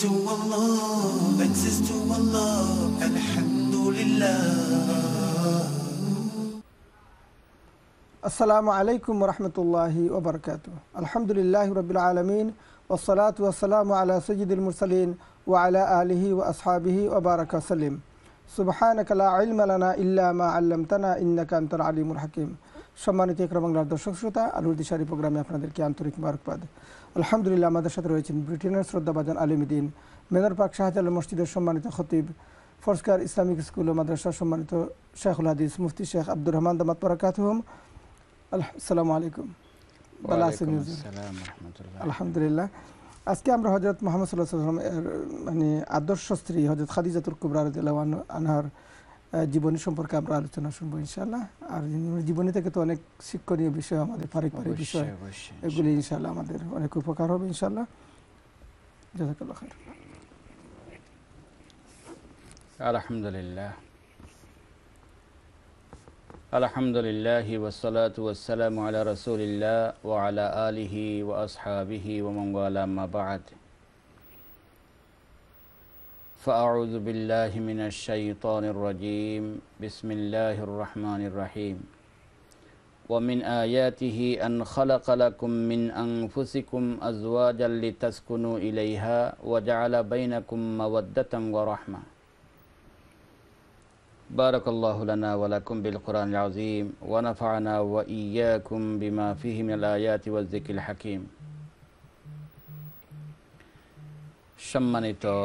to Allah, thanks to Allah, alhamdulillah. Assalamu alaikum wa rahmatullahi wa barakatuh. Alhamdulillahi rabbil alameen, wassalatu wassalamu ala sayyidil mursaleen, wa ala alihi wa ashabihi wa baraka salim. Subhanaka la ilma lana illa ma allamtana innaka antal alimul hakim. সম্মানিত একরা বাংলার দর্শক শ্রোতা আলুর দিশারি প্রোগ্রামে আপনাদেরকে আন্তরিক মোবারকবাদ। আলহামদুলিল্লাহ আমাদের সাথে রয়েছেন ব্রিটেনের শ্রদ্ধাভাজন আল-মিদিন মেনার পাক শাহজালাল মসজিদের সম্মানিত খতিব, ফার্স্ট কেয়ার ইসলামিক স্কুল ও মাদ্রাসার সম্মানিত শেখ আল-হাদিস মুফতি শেখ আব্দুর রহমান দামাত বরকাতুহুম। আসসালামু আলাইকুম। ভালো আছেন? আলহামদুলিল্লাহ। আজকে আমরা হযরত মুহাম্মদ সাল্লাল্লাহু আলাইহি ওয়াসাল্লাম এর মানে আদর্শ স্ত্রী হযরত খাদিজাতুল কুবরা রাদিয়াল্লাহু আনহার জীবনী সম্পর্কে আমরা আলোচনা শুনবো ইনশাআল্লাহ। আর জীবনী থেকে তো অনেক শিক্ষণীয় বিষয় আমাদের, পারিবারিক বিষয়, এগুলি ইনশাআল্লাহ আমাদের অনেক উপকার হবে ইনশাআল্লাহ। জাযাকাল্লাহ খাইর। আলহামদুলিল্লাহ, আলহামদুলিল্লাহি ওয়াসসালাতু ওয়াসসালামু আলা রাসূলিল্লাহ ওয়া আলা আলিহি ওয়া আসহাবিহি ওয়া মান ওয়ালা মা বা'দ। فأعوذ بالله من الشيطان الرجيم بسم الله الرحمن الرحيم ومن آياته أن خلق لكم من أنفسكم أزواجا لتسكنوا إليها وجعل بينكم مودة ورحمة بارك الله لنا ولكم بالقرآن العظيم ونفعنا وإياكم بما فيه من الآيات والذكر الحكيم شمانيتو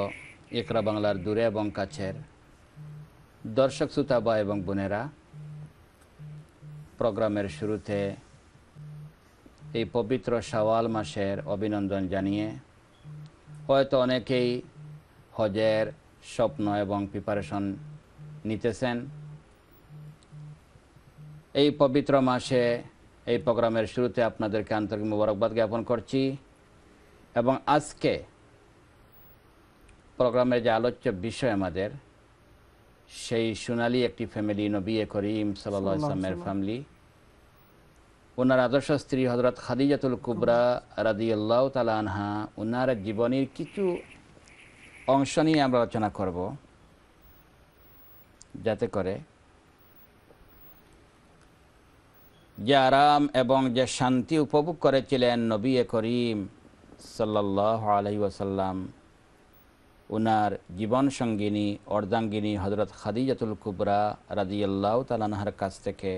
একরা বাংলার দূরে এবং কাছের দর্শক শ্রোতা ভাই এবং বোনেরা, প্রোগ্রামের শুরুতে এই পবিত্র শাওয়াল মাসের অভিনন্দন জানিয়ে হয়তো অনেকেই হজের স্বপ্ন এবং প্রিপারেশন নিতেছেন। এই পবিত্র মাসে এই প্রোগ্রামের শুরুতে আপনাদেরকে আন্তরিক মোবারকবাদ জ্ঞাপন করছি। এবং আজকে প্রোগ্রামের যে আলোচ্য বিষয় আমাদের, সেই সোনালি একটি ফ্যামিলি, নবী করিম সাল্লাল্লাহু আলাইহি ওয়াসাল্লামের ফ্যামিলি, ওনার আদর্শ স্ত্রী হযরত খাদিজাতুল কুবরা রাদিয়াল্লাহু তাআলা আনহা, ওনার জীবনের কিছু অংশ নিয়ে আমরা আলোচনা করব, যাতে করে যে আরাম এবং যে শান্তি উপভোগ করেছিলেন নবী করিম সাল্লাল্লাহু আলাইহি ওয়াসাল্লাম, ওনার জীবন সঙ্গিনী অর্ধাঙ্গিনী হযরত খাদিজাতুল কুবরা রাদিয়াল্লাহু তাআলা আনহার কাছ থেকে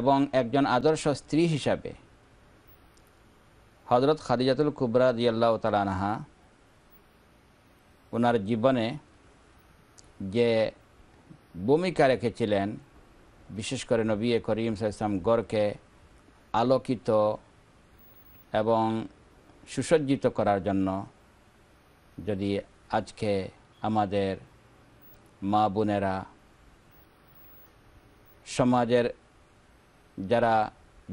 এবং একজন আদর্শ স্ত্রী হিসাবে হযরত খাদিজাতুল কুবরা রাদিয়াল্লাহু তাআলা আনহা ওনার জীবনে যে ভূমিকা রেখেছিলেন, বিশেষ করে নবী করিম সাল্লাল্লাহু আলাইহি ওয়াসাল্লাম ঘরকে আলোকিত এবং সুসজ্জিত করার জন্য, যদি আজকে আমাদের মা বোনেরা, সমাজের যারা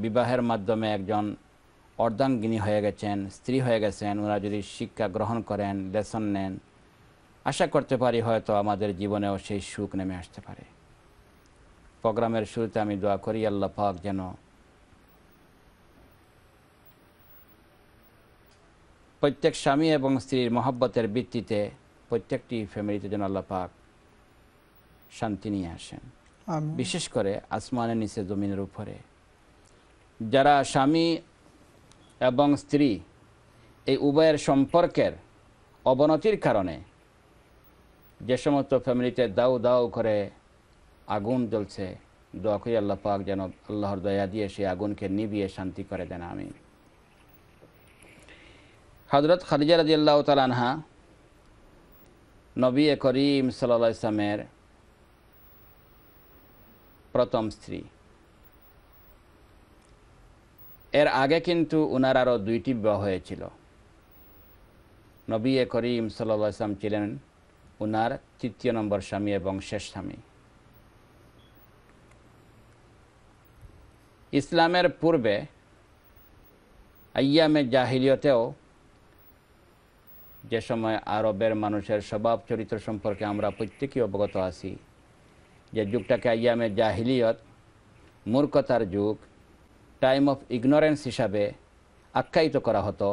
বিবাহের মাধ্যমে একজন অর্ধাঙ্গিনী হয়ে গেছেন, স্ত্রী হয়ে গেছেন, ওরা যদি শিক্ষা গ্রহণ করেন, লেসন নেন, আশা করতে পারি হয়তো আমাদের জীবনেও সেই সুখ নেমে আসতে পারে। প্রোগ্রামের শুরুতে আমি দোয়া করি আল্লাহ পাক যেন প্রত্যেক স্বামী এবং স্ত্রীর মহব্বতের ভিত্তিতে প্রত্যেকটি ফ্যামিলিতে যেন আল্লাহ পাক শান্তি নিয়ে আসেন, বিশেষ করে আসমানের নিচে জমিনের উপরে। যারা স্বামী এবং স্ত্রী এই উভয়ের সম্পর্কের অবনতির কারণে যে সমস্ত ফ্যামিলিতে দাউ দাউ করে আগুন জ্বলছে, দোয়া করি আল্লাহ পাক যেন আল্লাহর দয়া দিয়ে সেই আগুনকে নিভিয়ে শান্তি করে দেন। আমি হযরত খাদিজা রাদিয়াল্লাহু তাআলা আনহা নবী করিম সাল্লাল্লাহু আলাইহি ওয়াসাল্লামের প্রথম স্ত্রী। এর আগে কিন্তু ওনার আরও দুইটি বিবাহ হয়েছিল। নবী করিম সাল্লাল্লাহু আলাইহি ওয়াসাল্লাম ছিলেন ওনার তৃতীয় নম্বর স্বামী এবং শেষ স্বামী। ইসলামের পূর্বে আইয়ামে জাহিলিয়তেও যে সময় আরবের মানুষের স্বভাব চরিত্র সম্পর্কে আমরা প্রত্যেকেই অবগত আছি, যে যুগটাকে আইয়ামে জাহিলিয়ত, মূর্খতার যুগ, টাইম অফ ইগনোরেন্স হিসাবে আখ্যায়িত করা হতো,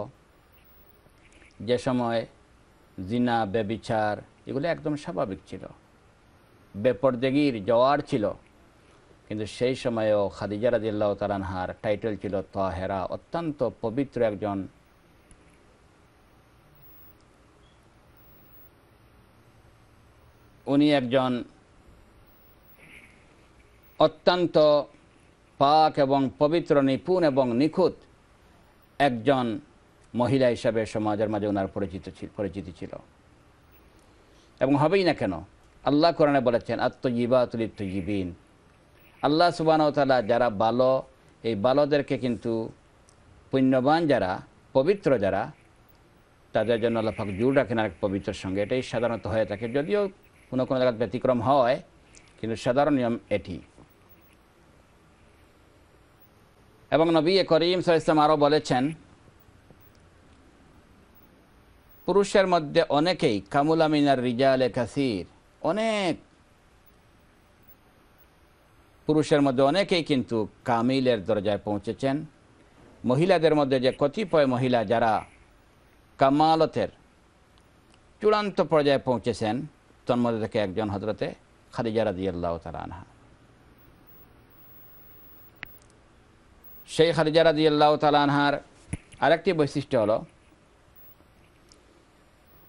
যে সময় জিনা ব্যভিচার এগুলো একদম স্বাভাবিক ছিল বেপরদেগির জওয়ার ছিল কিন্তু সেই সময়ও খাদিজা রাদিয়াল্লাহু তাআলা আনহার টাইটেল ছিল তাহেরা অত্যন্ত পবিত্র একজন উনি একজন অত্যন্ত পাক এবং পবিত্র নিপুণ এবং নিখুত একজন মহিলা হিসেবে সমাজের মাঝে ওনার পরিচিতি ছিল এবং হবেই না কেন আল্লাহ কোরআনে বলেছেন আত-তাইয়িবাতু লিত-তাইয়িবিন আল্লাহ সুবহানাহু ওয়া তাআলা যারা ভালো এই ভালোদেরকে কিন্তু পুণ্যবান যারা পবিত্র যারা তাদের জন্য আল্লাহ পাক জোড় রাখেন আর পবিত্রের সঙ্গে এটাই সাধারণত হয়ে থাকে যদিও কোনো কোনো জায়গায় ব্যতিক্রম হয় কিন্তু সাধারণ নিয়ম এটি এবং নবী করিম সাল্লাল্লাহু আলাইহি ওয়াসাল্লাম আরো বলেছেন পুরুষের মধ্যে অনেকেই কামুলা মিনার রিজালে কাসীর অনেক পুরুষের মধ্যে অনেকেই কিন্তু কামিলের দরজায় পৌঁছেছেন মহিলাদের মধ্যে যে কতিপয় মহিলা যারা কামালতের চূড়ান্ত পর্যায়ে পৌঁছেছেন তন্মধ্যে থেকে একজন হযরতে খাদিজা রাদিয়াল্লাহু তাআলা আনহা সেই খাদিজা রাদিয়াল্লাহু তাআলা আনহার আরেকটি বৈশিষ্ট্য হলো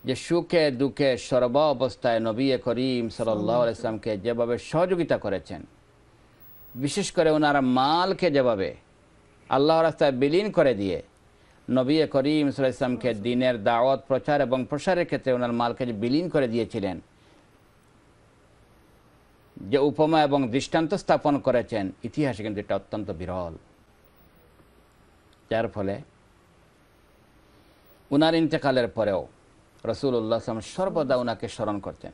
যে সুখে দুঃখে সর্ব অবস্থায় নবী করিম সাল্লাল্লাহু আলাইহি সাল্লামকে যেভাবে সহযোগিতা করেছেন বিশেষ করে ওনার মালকে যেভাবে আল্লাহর রাস্তায় বিলীন করে দিয়ে নবী করিম সাল্লাল্লাহু আলাইহি সাল্লামকে দ্বীনের দাওয়াত প্রচার এবং প্রসারের ক্ষেত্রে ওনার মালকে বিলীন করে দিয়েছিলেন যে উপমা এবং দৃষ্টান্ত স্থাপন করেছেন ইতিহাসে কিন্তু এটা অত্যন্ত বিরল যার ফলে ওনার ইন্তেকালের পরেও রাসূলুল্লাহ সাল্লাল্লাহু আলাইহি ওয়াসাল্লাম সর্বদা ওনাকে স্মরণ করতেন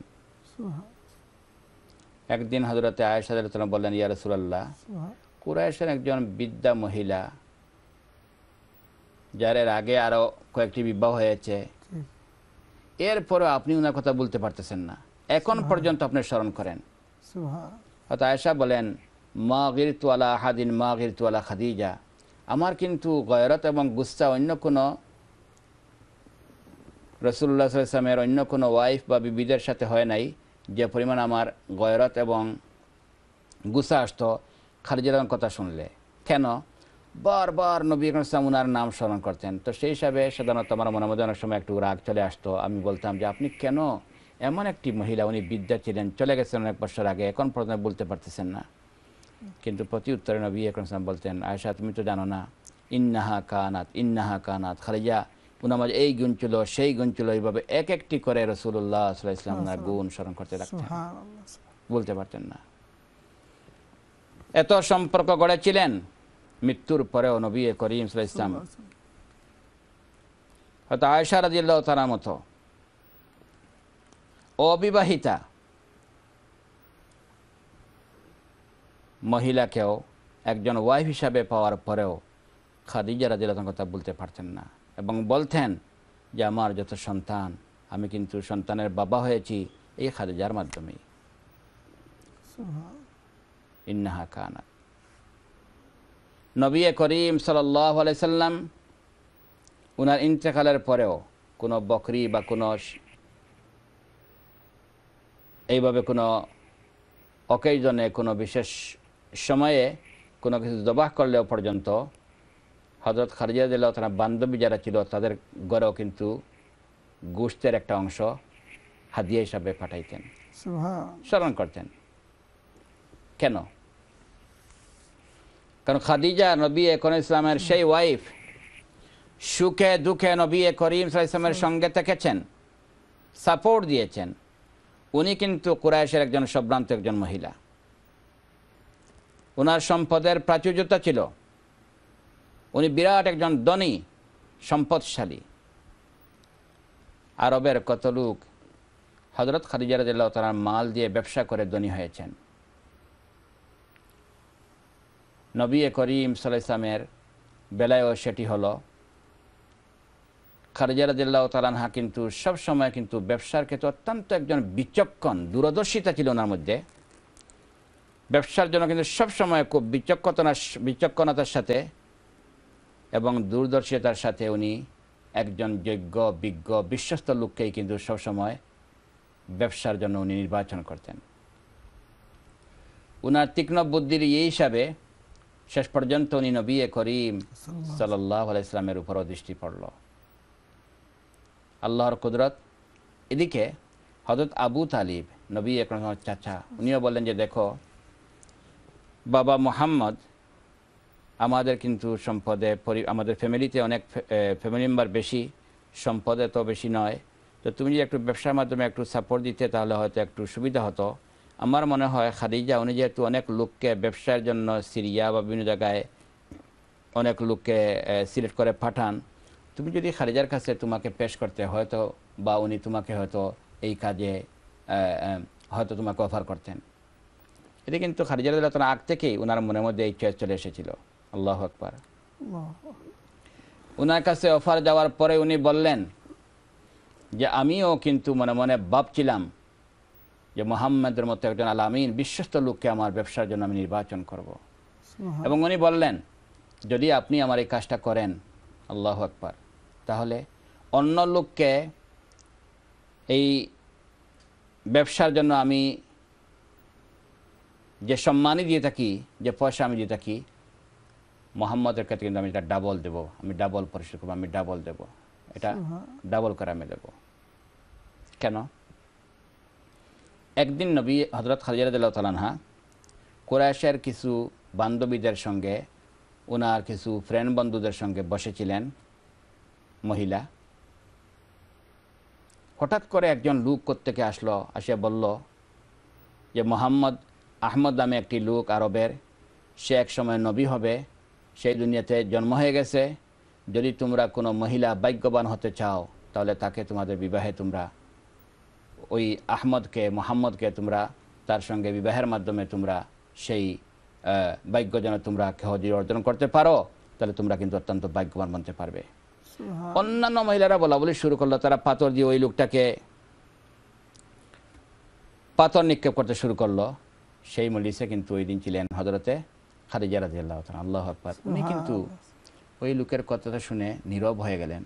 একদিন হযরতে আয়েশা রাদিয়াল্লাহু তাআলা বললেন ইয়া রাসূলুল্লাহ কুরাইশের একজন বিদ্যা মহিলা যার আগে আরও কয়েকটি বিবাহ হয়েছে এরপরও আপনি ওনার কথা বলতে পারতেছেন না এখন পর্যন্ত আপনি স্মরণ করেন সুবহান আয়েশা বলেন মা গিরতু আলা আহাদিন মা গিরতু আলা খাদিজা আমার কিন্তু গয়রত এবং গুস্সা অন্য কোনো রাসূলুল্লাহ সাল্লাল্লাহু আলাইহি ওয়াসাল্লামের অন্য কোনো ওয়াইফ বা বিবিদের সাথে হয় নাই যে পরিমাণ আমার গয়রত এবং গুসা আসতো খাদিজার কথা শুনলে কেন বারবার নবী আকরাম সাল্লাল্লাহু আলাইহি ওয়াসাল্লাম নাম স্মরণ করতেন তো সেই হিসাবে সাধারণত আমার মনে মধ্যে অনেক সময় একটু রাগ চলে আসতো আমি বলতাম যে আপনি কেন এমন একটি মহিলা উনি বিদ্যা ছিলেন চলে গেছেন অনেক বছর আগে এখন পর্যন্ত বলতে পারতেছেন না কিন্তু প্রতি উত্তরে নবী আকরাম সাল্লাল্লাহু আলাইহি ওয়াসাল্লাম বলতেন আয়েশা তুমি তো জানো না ইন্নাহা কানাত খাদিজা ওনার মাঝে এই গুণ ছিল সেই গুণ ছিল এইভাবে এক একটি করে রাসূলুল্লাহ সাল্লাল্লাহু আলাইহি ওয়াসাল্লাম ওনার গুণ স্মরণ করতে লাগতেন বলতে পারতেন না এত সম্পর্ক গড়েছিলেন মৃত্যুর পরেও নবী করিম সাল্লাল্লাহু আলাইহি ওয়াসাল্লাম হযরত আয়েশা রাদিয়াল্লাহু তাআলার মতো অবিবাহিতা মহিলাকেও একজন ওয়াইফ হিসাবে পাওয়ার পরেও খাদিজা রাদিয়াল্লাহু তাআলার কথা বলতে পারতেন না এবং বলতেন যে আমার যত সন্তান আমি কিন্তু সন্তানের বাবা হয়েছি এই খাদিজার মাধ্যমে ইন্নাহা কানাত নবী করিম সাল্লাল্লাহু আলাইহি সাল্লাম ওনার ইন্তেকালের পরেও কোনো বকরি বা কোনো এইভাবে কোনো অকেজনে কোনো বিশেষ সময়ে কোনো কিছু জবাহ করলেও পর্যন্ত হযরত খাদিজা রাদিয়াল্লাহু তাআলা বান্ধবী যারা ছিল তাদের ঘরেও কিন্তু গোশতের একটা অংশ হাদিয়া হিসাবে পাঠাইতেন স্মরণ করতেন কেন কারণ খাদিজা নবী করিম ইসলামের সেই ওয়াইফ সুখে দুঃখে নবী করিম ইসলামের সঙ্গে থেকেছেন সাপোর্ট দিয়েছেন উনি কিন্তু কুরাইশের একজন সম্ভ্রান্ত একজন মহিলা ওনার সম্পদের প্রাচুর্যতা ছিল উনি বিরাট একজন ধনী সম্পদশালী আরবের কত লোক হযরত খাদিজা রাদিয়াল্লাহু তাআলার মাল দিয়ে ব্যবসা করে ধনী হয়েছেন নবী করিম সাল্লাল্লাহু আলাইহি ওয়াসাল্লামের বেলায়ও সেটি হলো খাদিজা রাদিয়াল্লাহু তাআলা আনহা কিন্তু সবসময় কিন্তু ব্যবসার ক্ষেত্রে অত্যন্ত একজন বিচক্ষণ দূরদর্শিতা ছিল ওনার মধ্যে ব্যবসার জন্য কিন্তু সবসময় খুব বিচক্ষণতার সাথে এবং দূরদর্শিতার সাথে উনি একজন যোগ্য বিজ্ঞ বিশ্বস্ত লোককেই কিন্তু সবসময় ব্যবসার জন্য উনি নির্বাচন করতেন। উনার তীক্ষ্ণ বুদ্ধির এই হিসাবে শেষ পর্যন্ত উনি নবী করিম সাল্লাল্লাহু আলাইহি ওয়াসাল্লামের উপর দৃষ্টি পড়ল। আল্লাহর কুদরত। এদিকে হযরত আবু তালিব নবী একরমের চাচা, উনিও বললেন যে দেখো বাবা মুহাম্মদ, আমাদের কিন্তু সম্পদে আমাদের ফ্যামিলিতে অনেক ফ্যামিলি মেম্বার বেশি, সম্পদে তো বেশি নয়, তো তুমি যদি একটু ব্যবসার মাধ্যমে একটু সাপোর্ট দিতে তাহলে হয়তো একটু সুবিধা হতো। আমার মনে হয় খাদিজা উনি যেহেতু অনেক লোককে ব্যবসার জন্য সিরিয়া বা বিভিন্ন জায়গায় অনেক লোককে সিলেক্ট করে পাঠান, তুমি যদি খাদিজার কাছে তোমাকে পেশ করতে হয়তো বা উনি তোমাকে হয়তো এই কাজে হয়তো তোমাকে অফার করতেন। এটা কিন্তু খাদিজা রাদিয়াল্লাহু আনহা আগ থেকেই ওনার মনের মধ্যে এই চয়েস চলে এসেছিল। আল্লাহু আকবার। ওনার কাছে অফার যাওয়ার পরে উনি বললেন যে আমিও কিন্তু মনে মনে ভাবছিলাম যে মুহাম্মাদের মতো একজন আলামিন বিশ্বস্ত লোককে আমার ব্যবসার জন্য আমি নির্বাচন করব। এবং উনি বললেন যদি আপনি আমার এই কাজটা করেন, আল্লাহু আকবার, তাহলে অন্য লোককে এই ব্যবসার জন্য আমি যে সম্মানই দিয়ে থাকি, যে পয়সা আমি দিয়ে থাকি, মুহাম্মাদের কাছে কিন্তু আমি এটা ডাবল দেবো, আমি ডাবল পরিশোধ করবো, আমি ডাবল দেবো, এটা ডাবল করে আমি দেবো। কেন? একদিন নবী হযরত খাদিজা রাদিয়াল্লাহু আনহা কুরাইশের কিছু বান্ধবীদের সঙ্গে, ওনার কিছু ফ্রেন্ড বন্ধুদের সঙ্গে বসেছিলেন মহিলা। হঠাৎ করে একজন লোক কোত্থেকে আসলো, আসে বলল যে মুহাম্মদ আহমদ নামে একটি লোক আরবের, সে এক সময় নবী হবে, সেই দুনিয়াতে জন্ম হয়ে গেছে, যদি তোমরা কোনো মহিলা ভাগ্যবান হতে চাও তাহলে তাকে তোমাদের বিবাহে তোমরা ওই আহমদকে মুহাম্মদকে তোমরা তার সঙ্গে বিবাহের মাধ্যমে তোমরা সেই ভাগ্য যেন তোমরা কেহজি অর্জন করতে পারো, তাহলে তোমরা কিন্তু অত্যন্ত ভাগ্যবান মানতে পারবে। অন্যান্য মহিলারা বলা বলি শুরু করলো, তারা পাথর দিয়ে ওই লোকটাকে পাথর নিক্ষেপ করতে শুরু করলো। সেই মজলিসে কিন্তু ওই দিন ছিলেন হযরতে খাদিজা রাদিয়াল্লাহু তাআলা। আল্লাহু আকবার। উনি কিন্তু ওই লোকের কথাটা শুনে নীরব হয়ে গেলেন,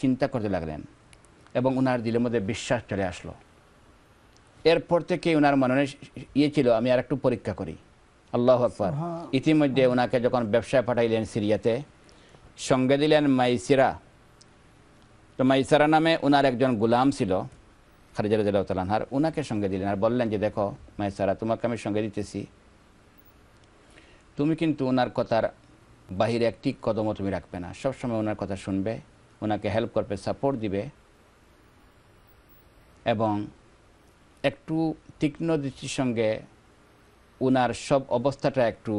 চিন্তা করতে লাগলেন এবং ওনার দিলের মধ্যে বিশ্বাস চলে আসলো। এরপর থেকে ওনার মনে ইয়ে ছিল আমি আর একটু পরীক্ষা করি। আল্লাহু আকবার। ইতিমধ্যে ওনাকে যখন ব্যবসায় পাঠাইলেন সিরিয়াতে, সঙ্গে দিলেন মাইসিরা, তো মাইসিরা নামে ওনার একজন গোলাম ছিল খাদিজা রাদিয়াল্লাহু তাআলা আনহার, ওনাকে সঙ্গে দিলেন আর বললেন যে দেখো মাইসিরা, তোমাকে আমি সঙ্গে দিতেছি, তুমি কিন্তু ওনার কথার বাহিরে একটি কদমও তুমি রাখবে না, সবসময় ওনার কথা শুনবে, ওনাকে হেল্প করবে, সাপোর্ট দিবে এবং একটু তীক্ষ্ণ দৃষ্টির সঙ্গে ওনার সব অবস্থাটা একটু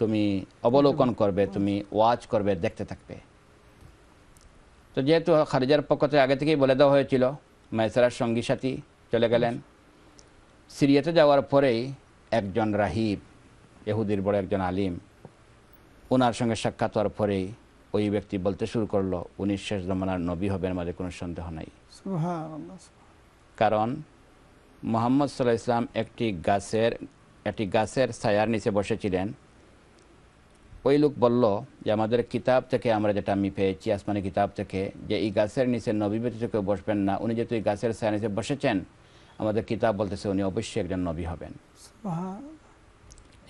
তুমি অবলোকন করবে, তুমি ওয়াচ করবে, দেখতে থাকবে। তো যেহেতু খাদিজার পক্ষ থেকে আগে থেকেই বলে দেওয়া হয়েছিল, মাইসরার সঙ্গী সাথী চলে গেলেন। সিরিয়াতে যাওয়ার পরেই একজন রাহিব, ইহুদির বড় একজন আলিম, ওনার সঙ্গে সাক্ষাৎ হওয়ার পরেই ওই ব্যক্তি বলতে শুরু করলো উনি শেষ জমানার নবী হবেন, আমাদের কোনো সন্দেহ নাই। কারণ মুহাম্মদ সাল্লাল্লাহু আলাইহি ওয়াসাল্লাম একটি গাছের ছায়ার নিচে বসেছিলেন। ওই লোক বলল যে আমাদের কিতাব থেকে আমরা যেটা আমি পেয়েছি আসমানি কিতাব থেকে, যে এই গাছের নিচে নবী ব্যতীত কেউ বসবেন না, উনি যেহেতু এই গাছের ছায়ার নিচে বসেছেন আমাদের কিতাব বলতেছে উনি অবশ্যই একজন নবী হবেন।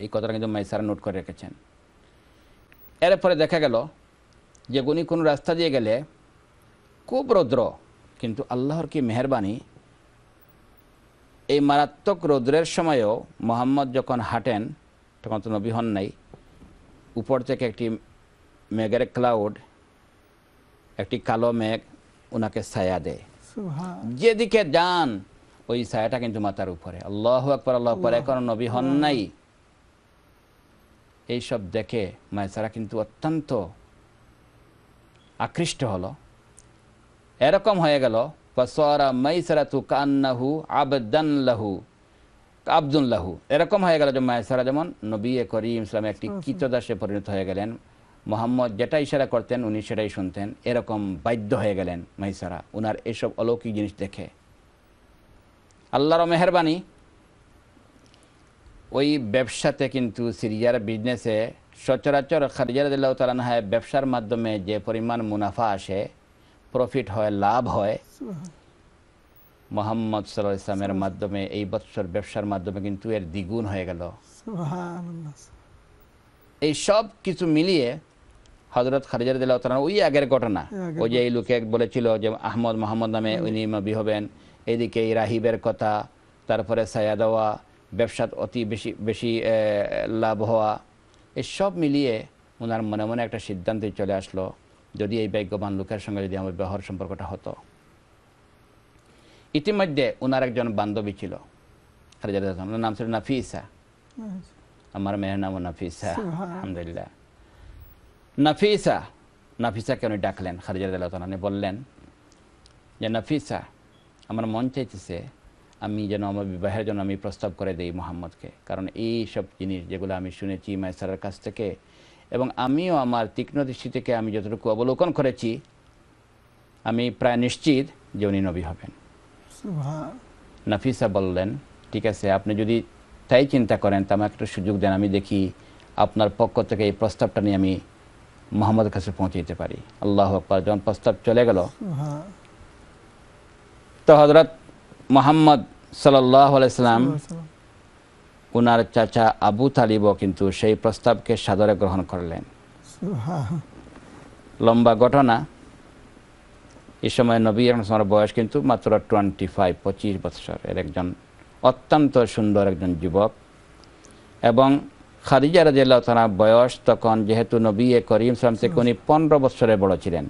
এই কথাটা কিন্তু মাইসারা নোট করে রেখেছেন। এরপরে দেখা গেল যে উনি কোনো রাস্তা দিয়ে গেলে খুব রৌদ্র, কিন্তু আল্লাহর কি মেহরবানি, এই মারাত্মক রৌদ্রের সময়ও মুহাম্মদ যখন হাঁটেন, তখন তো নবী হন নাই, উপর থেকে একটি মেঘের ক্লাউড, একটি কালো মেঘ ওনাকে ছায়া দেয়, যেদিকে যান ওই ছায়াটা কিন্তু মাথার উপরে। আল্লাহু আকবার, আল্লাহু আকবার। এখন নবী হন নাই, এইসব দেখে মাইসারা কিন্তু অত্যন্ত আকৃষ্ট হলো। এরকম হয়ে গেল ফাসারা মাইসারাতু কান্নাহু আবদান লাহু আব্দুল লাহু, এরকম হয়ে গেল যে মাইসারা যেমন নবী করিম ইসলামে একটি কৃতদাসে পরিণত হয়ে গেলেন, মুহাম্মদ যেটা ইশারা করতেন উনি সেটাই শুনতেন, এরকম বাধ্য হয়ে গেলেন মাইসারা ওনার এসব অলৌকিক জিনিস দেখে। আল্লাহর মেহেরবানি ওই ব্যবসাতে কিন্তু সিরিয়ার বিজনেসে সচরাচর খাদিজা রাদিয়াল্লাহু তাআলা আনহা ব্যবসার মাধ্যমে যে পরিমাণ মুনাফা আসে প্রফিট হয় লাভ হয় মুহাম্মদ সাল্লাল্লাহু আলাইহি সাল্লামের মাধ্যমে এই বছর ব্যবসার মাধ্যমে কিন্তু এর দ্বিগুণ হয়ে গেল সুবহানাল্লাহ এই সব কিছু মিলিয়ে হযরত খাদিজা রাদিয়াল্লাহু তাআলা ওই আগের ঘটনা ওই যে এই লোকে বলেছিল যে আহমদ মুহাম্মদ নামে উনি মবি হবেন এদিকে এই রাহিবের কথা তারপরে সায়াদাওয়া ব্যবসাত অতি বেশি বেশি লাভ হওয়া এই সব মিলিয়ে ওনার মনে মনে একটা সিদ্ধান্তে চলে আসলো যদি এই ভাগ্যবান লোকের সঙ্গে যদি আমার বিবাহ সম্পর্কটা হতো ইতিমধ্যে ওনার একজন বান্ধবী ছিল খাদিজা রাদিয়াল্লাহু তাআলার নাম ছিল নাফিসা আমার মেয়ের নাম নাফিসা আলহামদুলিল্লাহ নাফিসা নাফিসাকে উনি ডাকলেন খাদিজা রাদিয়াল্লাহু তাআলা বললেন যে নাফিসা আমার মন চাইতেছে আমি যেন আমার বিবাহের জন্য আমি প্রস্তাব করে দেই মুহাম্মদকে কারণ এই সব জিনিস যেগুলো আমি শুনেছি মাইসারার কাছ থেকে এবং আমিও আমার তীক্ষ্ণ দৃষ্টি থেকে আমি যতটুকু অবলোকন করেছি আমি প্রায় নিশ্চিত যে উনি নবী হবেন সুবহানাল্লাহ নাফিসা বললেন ঠিক আছে আপনি যদি তাই চিন্তা করেন তো আমাকে একটু সুযোগ দেন আমি দেখি আপনার পক্ষ থেকে এই প্রস্তাবটা নিয়ে আমি মুহাম্মদের কাছে পৌঁছে দিতে পারি আল্লাহু আকবার যখন প্রস্তাব চলে গেল তো হযরত মুহাম্মদ সাল্লাল্লাহু আলাইহি সাল্লাম ওনার চাচা আবু তালিবও কিন্তু সেই প্রস্তাবকে সাদরে গ্রহণ করলেন লম্বা ঘটনা এই সময় নবী আকরামের বয়স কিন্তু মাত্র 25 বছর এর একজন অত্যন্ত সুন্দর একজন যুবক এবং খাদিজা রাদিয়াল্লাহু তাআলা বয়স তখন যেহেতু নবী করিম সাল্লাল্লাহু আলাইহি ওয়াসাল্লাম থেকে 15 বছরের বড় ছিলেন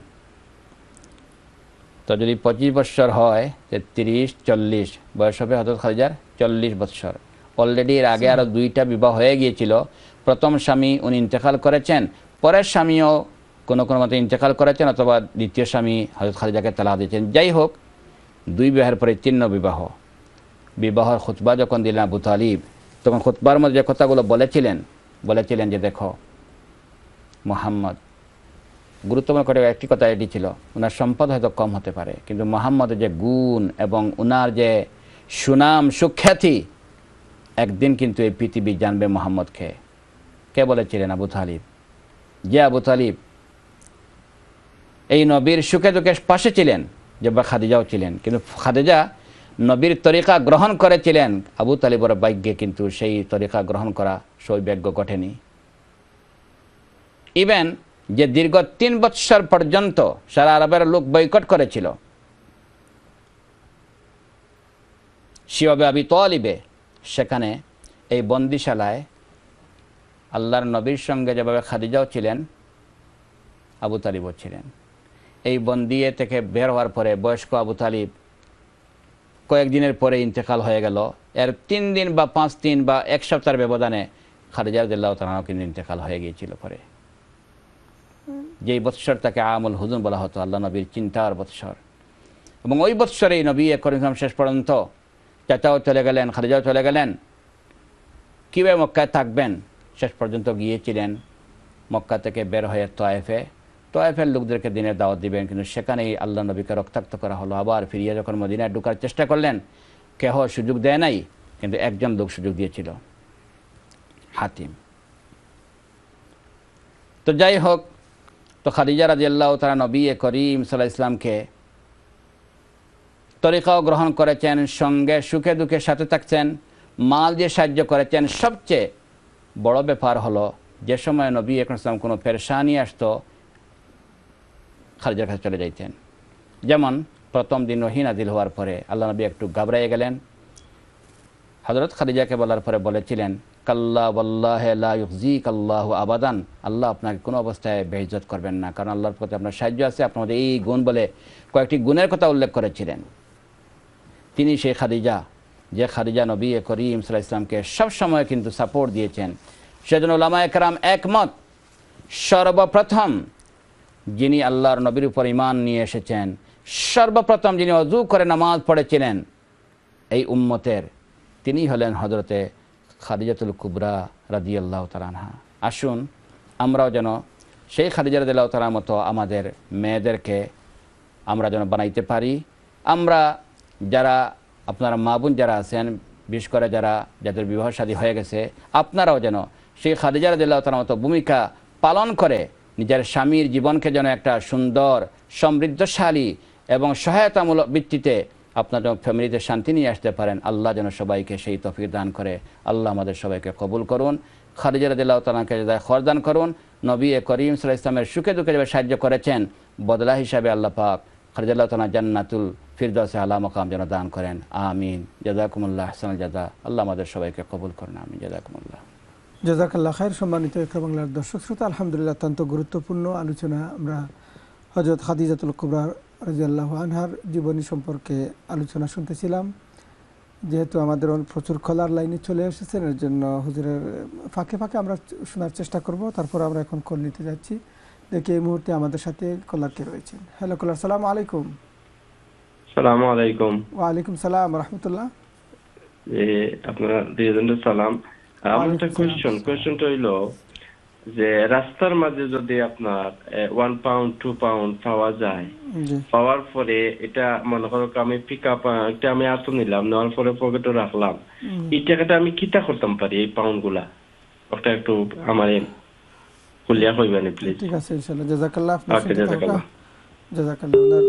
তো যদি 25 বছর হয় 30 40 বয়স হবে হযরত খাদিজার 40 বছর অলরেডি এর আগে আরো দুইটা বিবাহ হয়ে গিয়েছিল প্রথম স্বামী উনি ইন্তেকাল করেছেন পরের স্বামীও কোন মতে ইন্তেকাল করেছেন অথবা দ্বিতীয় স্বামী হযরত খাদিজাকে তালাক দিয়েছেন যাই হোক দুই বিবাহের পরে তিন বিবাহ বিবাহের খুতবা যখন দিলেন আবু তালিব তখন খুতবার মধ্যে যে কথাগুলো বলেছিলেন যে দেখো মুহাম্মদ গুরুত্বপূর্ণ করে একটি কথা এটি ছিল ওনার সম্পদ হয়তো কম হতে পারে কিন্তু মুহাম্মদের যে গুণ এবং ওনার যে সুনাম সুখ্যাতি একদিন কিন্তু এই পৃথিবী জানবে মুহাম্মদকে কে বলেছিলেন আবু তালিব যে আবু তালিব এই নবীর সুখে দুঃখে পাশে ছিলেন যে বা খাদিজাও ছিলেন কিন্তু খাদিজা নবীর তরিকা গ্রহণ করেছিলেন আবু তালিবের ভাগ্যে কিন্তু সেই তরিকা গ্রহণ করা সৌভাগ্য ঘটেনি ইভেন যে দীর্ঘ 3 বৎসর পর্যন্ত সারা আরবের লোক বয়কট করেছিল শিয়াবে আবি তালিবে সেখানে এই বন্দিশালায় আল্লাহর নবীর সঙ্গে যেভাবে খাদিজাও ছিলেন আবু তালিবও ছিলেন এই বন্দিয়ে থেকে বের হওয়ার পরে বয়স্ক আবু তালিব কয়েকদিনের পরে ইন্তেকাল হয়ে গেল এর 3 দিন বা 5 দিন বা 1 সপ্তাহের ব্যবধানে খাদিজা রাদিয়াল্লাহু তাআলার কিন্তু ইন্তেকাল হয়ে গিয়েছিল পরে যেই বৎসর তাকে আমুল হুজুন বলা হতো আল্লাহ নবীর চিন্তার বৎসর এবং ওই বৎসরেই নবী করিম শেষ পর্যন্ত চাচাও চলে গেলেন খাদিজাও চলে গেলেন কীভাবে মক্কায় থাকবেন শেষ পর্যন্ত গিয়েছিলেন মক্কা থেকে বের হয়ে তয়েফের লোকদেরকে দিনের দাওয়াত দিবেন কিন্তু সেখানেই আল্লাহ নবীকে রক্তাক্ত করা হলো আবার ফিরিয়ে যখন মদিনায় ঢুকার চেষ্টা করলেন কেহ সুযোগ দেয় নাই কিন্তু একজন লোক সুযোগ দিয়েছিল হাতিম তো যাই হোক তো খাদিজা রাদিয়াল্লাহু তাআলা নবী করিম সাল্লাল্লাহু আলাইহি সাল্লামকে তরিকাও গ্রহণ করেছেন সঙ্গে সুখে দুঃখে সাথে থাকছেন মাল দিয়ে সাহায্য করেছেন সবচেয়ে বড় ব্যাপার হলো যে সময় নবী আকরাম সাল্লাল্লাহু আলাইহি সাল্লাম কোনো পেরেশানি আসতো খাদিজার কাছে চলে যাইতেন যেমন প্রথম দিন ওহী নাযিল হওয়ার পরে আল্লাহ নবী একটু ঘাবড়িয়ে গেলেন হযরত খাদিজাকে বলার পরে বলেছিলেন কাল্লা ওয়াল্লাহি লা ইউযিকা আল্লাহু আবাদান আল্লাহ আপনাকে কোনো অবস্থায় বেইজ্জত করবেন না কারণ আল্লাহর প্রতি আপনার সাহায্য আছে আপনার এই গুণ বলে কয়েকটি গুণের কথা উল্লেখ করেছিলেন তিনি সেই খাদিজা যে খাদিজা নবী করিম সাল্লাল্লাহু আলাইহি সাল্লামকে সবসময় কিন্তু সাপোর্ট দিয়েছেন সেজন্য উলামায়ে কেরাম একমত সর্বপ্রথম যিনি আল্লাহর নবীর উপর ঈমান নিয়ে এসেছেন সর্বপ্রথম যিনি ওযু করে নামাজ পড়েছিলেন এই উম্মতের তিনি হলেন হযরতে খাদিজাতুল কুবরা রাদিয়াল্লাহু তাআলা আনহা আসুন আমরাও যেন সেই খাদিজা রাদিয়াল্লাহু তাআলার মতো আমাদের মেয়েদেরকে আমরা যেন বানাইতে পারি আমরা যারা আপনারা মা বোন যারা আছেন বিশেষ করে যাদের বিবাহ শাদী হয়ে গেছে আপনারাও যেন সেই খাদিজা রাদিয়াল্লাহু তাআলার মতো ভূমিকা পালন করে নিজের স্বামীর জীবনকে যেন একটা সুন্দর সমৃদ্ধশালী এবং সহায়তামূলক ভিত্তিতে আপনারা ফ্যামিলিতে শান্তি নিয়ে আসতে পারেন আল্লাহ যেন সবাইকে সেই তৌফিক দান করে আল্লাহ আমাদের সবাইকে কবুল করুন খাদিজা রাদিয়াল্লাহু তাআলাকে জাযায় খায়র দান করুন নবী করিম সাল্লাল্লাহু আলাইহি ওয়াসাল্লামের সুখে দুঃখে যেভাবে সাহায্য করেছেন বদলা হিসাবে আল্লাহ পাক খাদিজা রাদিয়াল্লাহু তাআলা জান্নাতুল ফিরদাউসে আলা মাকাম যেন দান করেন আমিন জাযাকুমুল্লাহ আহসানাল জাযা আল্লাহ আমাদের সবাইকে কবুল করুন আমিন জাযাকুমুল্লাহ জাযাকাল্লাহ খায়র সম্মানিত বাংলার দর্শক শ্রোতা আলহামদুলিল্লাহ অত্যন্ত গুরুত্বপূর্ণ আলোচনা আমরা হযরত খাদিজাতুল কুবরা রাদিয়াল্লাহু আনহার জীবনী সম্পর্কে আলোচনা শুনতেছিলাম যেহেতু আমাদের প্রচুর কলার লাইনে চলে এসেছেন এর জন্য হুজুরের ফাঁকে ফাঁকে আমরা শোনার চেষ্টা করব তারপর আমরা এখন কল নিতে যাচ্ছি দেখি এই মুহূর্তে আমাদের সাথে কলার কে রয়েছেন হ্যালো কলার আসসালামু আলাইকুম আসসালামু আলাইকুম ওয়া আলাইকুম সালাম ওয়া রাহমাতুল্লাহ আপনারা দুইজনের সালাম আমার একটা কোশ্চেনটা হলো যে রাস্তার মাঝে যদি আপনার 1 পাউন্ড 2 পাউন্ড পাওয়া যায় পাওয়ার পরে এটা মনে করো আমি পিকআপ এটা আমি আর তো নিলাম না পরে পকেটে রাখলাম এই টাকাটা আমি কিটা করতাম পারি এই পাউন্ডগুলা ওটা একটু আমারে কলিয়া হইবানি প্লিজ ঠিক আছে ইনশাআল্লাহ জাযাকাল্লাহ আপনাকে জাযাকাল্লাহ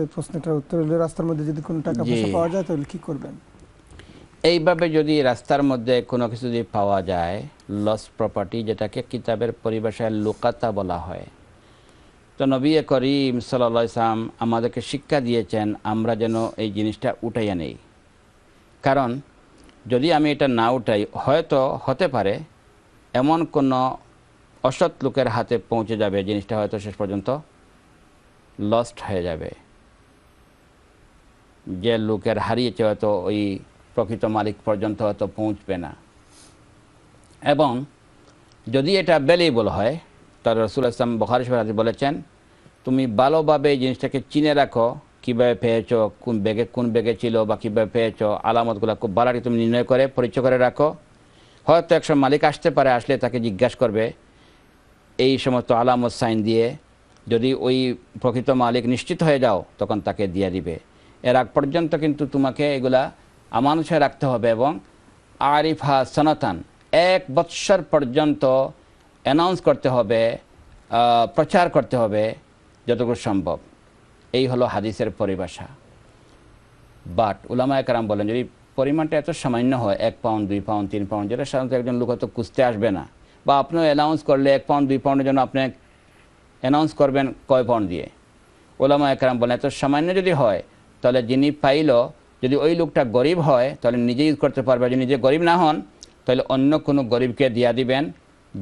এই প্রশ্নটার উত্তর হলো রাস্তার মধ্যে যদি কোনো টাকা পয়সা পাওয়া যায় তাহলে কি করবেন এইভাবে যদি রাস্তার মধ্যে কোনো কিছু যদি পাওয়া যায় লস প্রপার্টি যেটাকে কিতাবের পরিভাষায় লুকাতা বলা হয় তো নবী করিম সাল্লাল্লাহু আলাইহি সাল্লাম আমাদেরকে শিক্ষা দিয়েছেন আমরা যেন এই জিনিসটা উঠাইয়া নেই কারণ যদি আমি এটা না উঠাই হয়তো হতে পারে এমন কোনো অসৎ লোকের হাতে পৌঁছে যাবে জিনিসটা হয়তো শেষ পর্যন্ত লস্ট হয়ে যাবে যে লোকের হারিয়েছে হয়তো ওই প্রকৃত মালিক পর্যন্ত হয়তো পৌঁছবে না এবং যদি এটা ভ্যালুয়েবল হয় তার রাসূলুল্লাহ সাল্লাল্লাহু আলাইহি বুখারী শরীফে বলেছেন তুমি ভালোভাবে এই জিনিসটাকে চিনে রাখো কীভাবে পেয়েছো কোন ব্যাগে ছিল বা কীভাবে পেয়েছো আলামতগুলো খুব ভালোভাবে তুমি নির্ণয় করে পরিচয় করে রাখো হয়তো একজন মালিক আসতে পারে আসলে তাকে জিজ্ঞাসা করবে এই সমস্ত আলামত সাইন দিয়ে যদি ওই প্রকৃত মালিক নিশ্চিত হয়ে যাও তখন তাকে দিয়ে দিবে এর আগ পর্যন্ত কিন্তু তোমাকে এগুলা আমানুষে রাখতে হবে এবং আরিফা সনাতন এক বৎসর পর্যন্ত অ্যানাউন্স করতে হবে প্রচার করতে হবে যতটুকু সম্ভব এই হলো হাদিসের পরিভাষা বাট উলামায়ে কেরাম বলেন যদি পরিমাণটা এত সামান্য হয় 1 পাউন্ড 2 পাউন্ড 3 পাউন্ড যেটা সাধারণত একজন লোক হয়তো খুঁজতে আসবে না বা আপনি অ্যানাউন্স করলে 1 পাউন্ড 2 পাউন্ডের জন্য আপনি অ্যানাউন্স করবেন কয় পাউন্ড দিয়ে উলামায়ে কেরাম বলেন এত সামান্য যদি হয় তাহলে যিনি পাইল যদি ওই লোকটা গরিব হয় তাহলে নিজে ইউজ করতে পারবে যদি নিজে গরিব না হন তাহলে অন্য কোনো গরিবকে দিয়া দিবেন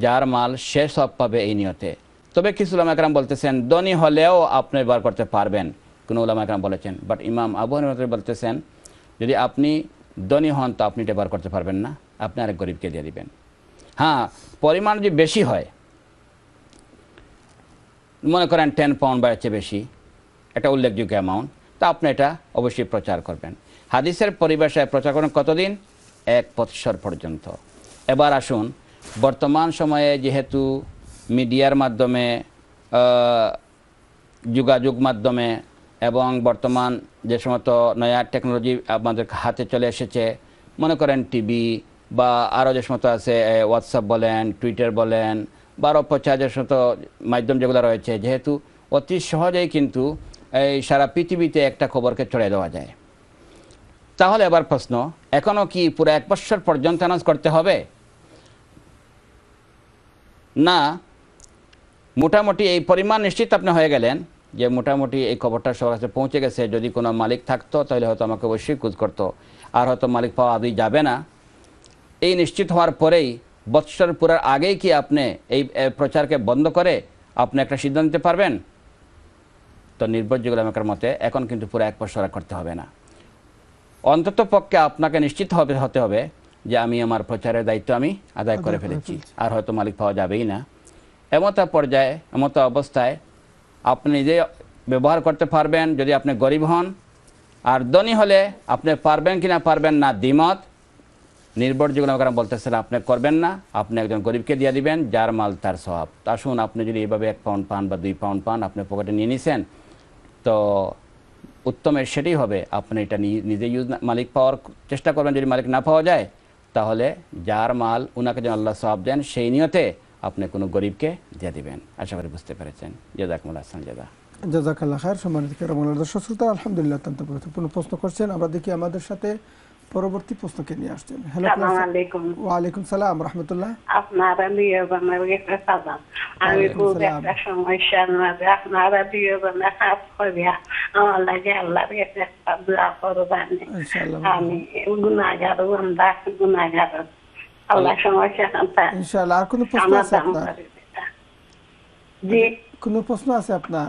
যার মাল সে সব পাবে এই নিয়তে তবে কিছু উলামায়ে কেরাম বলতেছেন ধনী হলেও আপনি বার করতে পারবেন কোনো উলামায়ে কেরাম বলেছেন বাট ইমাম আবু হানিফা বলতেছেন যদি আপনি ধনী হন তো আপনি এটা বার করতে পারবেন না আপনি আরেক গরিবকে দিয়ে দিবেন হ্যাঁ পরিমাণ যদি বেশি হয় মনে করেন 10 পাউন্ড বা চেয়ে বেশি এটা উল্লেখযোগ্য অ্যামাউন্ট তা আপনি এটা অবশ্যই প্রচার করবেন হাদিসের পরিভাষায় প্রচার করেন কতদিন 1 বৎসর পর্যন্ত এবার আসুন বর্তমান সময়ে যেহেতু মিডিয়ার মাধ্যমে যোগাযোগ মাধ্যমে এবং বর্তমান যে সমস্ত নয়া টেকনোলজি আমাদের হাতে চলে এসেছে মনে করেন টিভি বা আরও যে সমস্ত আছে হোয়াটসঅ্যাপ বলেন টুইটার বলেন বা আরও প্রচার যে সমস্ত মাধ্যম যেগুলো রয়েছে যেহেতু অতি সহজেই কিন্তু এই সারা পৃথিবীতে একটা খবরকে ছড়িয়ে দেওয়া যায় তাহলে এবার প্রশ্ন এখনও কি পুরো 1 বৎসর পর্যন্ত অ্যানাউন্স করতে হবে না মোটামুটি এই পরিমাণ নিশ্চিত আপনি হয়ে গেলেন যে মোটামুটি এই খবরটা সবার কাছে পৌঁছে গেছে যদি কোনো মালিক থাকতো তাহলে হয়তো আমাকে অবশ্যই খোঁজ করতো আর হয়তো মালিক পাওয়া আদৌ যাবে না এই নিশ্চিত হওয়ার পরেই বৎসর পুরার আগেই কি আপনি এই প্রচারকে বন্ধ করে আপনি একটা সিদ্ধান্ত নিতে পারবেন তো নির্ভরযোগ্য আমাদের মতে এখন কিন্তু পুরো 1 বৎসর করতে হবে না অন্তত পক্ষে আপনাকে নিশ্চিত হতে হবে যে আমি আমার প্রচারের দায়িত্ব আমি আদায় করে ফেলেছি আর হয়তো মালিক পাওয়া যাবেই না এমতা পর্যায়ে এমতা অবস্থায় আপনি নিজে ব্যবহার করতে পারবেন যদি আপনি গরিব হন আর ধনী হলে আপনি পারবেন কি না পারবেন না দ্বিমত নির্ভরযোগ্য কারণ বলতেছেন আপনি করবেন না আপনি একজন গরিবকে দিয়ে দিবেন যার মাল তার সওয়াব আসুন আপনি যদি এইভাবে 1 পাউন্ড পান বা 2 পাউন্ড পান আপনি পকেটে নিয়ে নিছেন তো উত্তমের সেটাই হবে আপনি এটা নিজে ইউজ মালিক পাওয়ার চেষ্টা করবেন যদি মালিক না পাওয়া যায় তাহলে যার মাল উনাকে যেন আল্লাহ সওয়াব দেন সেই নিয়তে আপনি কোনো গরীবকে দিয়ে দিবেন আশা করি বুঝতে পেরেছেন জাযাকুমুল্লাহ হাসান জাযা জাযাকাল্লাহ খায়ের সম্মানিত কেরামুল দর্শক শ্রোতা আলহামদুলিল্লাহ তন্ত পুরো প্রশ্ন করছেন আমরা দেখি আমাদের সাথে পরবর্তী প্রশ্ন কে নিয়ে আসছেন হ্যালো আসসালামু আলাইকুম ওয়া আলাইকুম সালাম রাহমাতুল্লাহ আপনারা নিয়ে বাংলাদেশ সাদা আমি খুব একটা সমস্যা না আপনারা দিয়ে বাংলা খাপ করিয়া আমার লাগে আল্লাহ এসে দোয়া করবেন ইনশাআল্লাহ আমি গুনাহগার আমরা গুনাহগার আল্লাহ সমস্যা শান্ত ইনশাআল্লাহ আর কোনো প্রশ্ন আছে আপনার জি কোনো প্রশ্ন আছে আপনার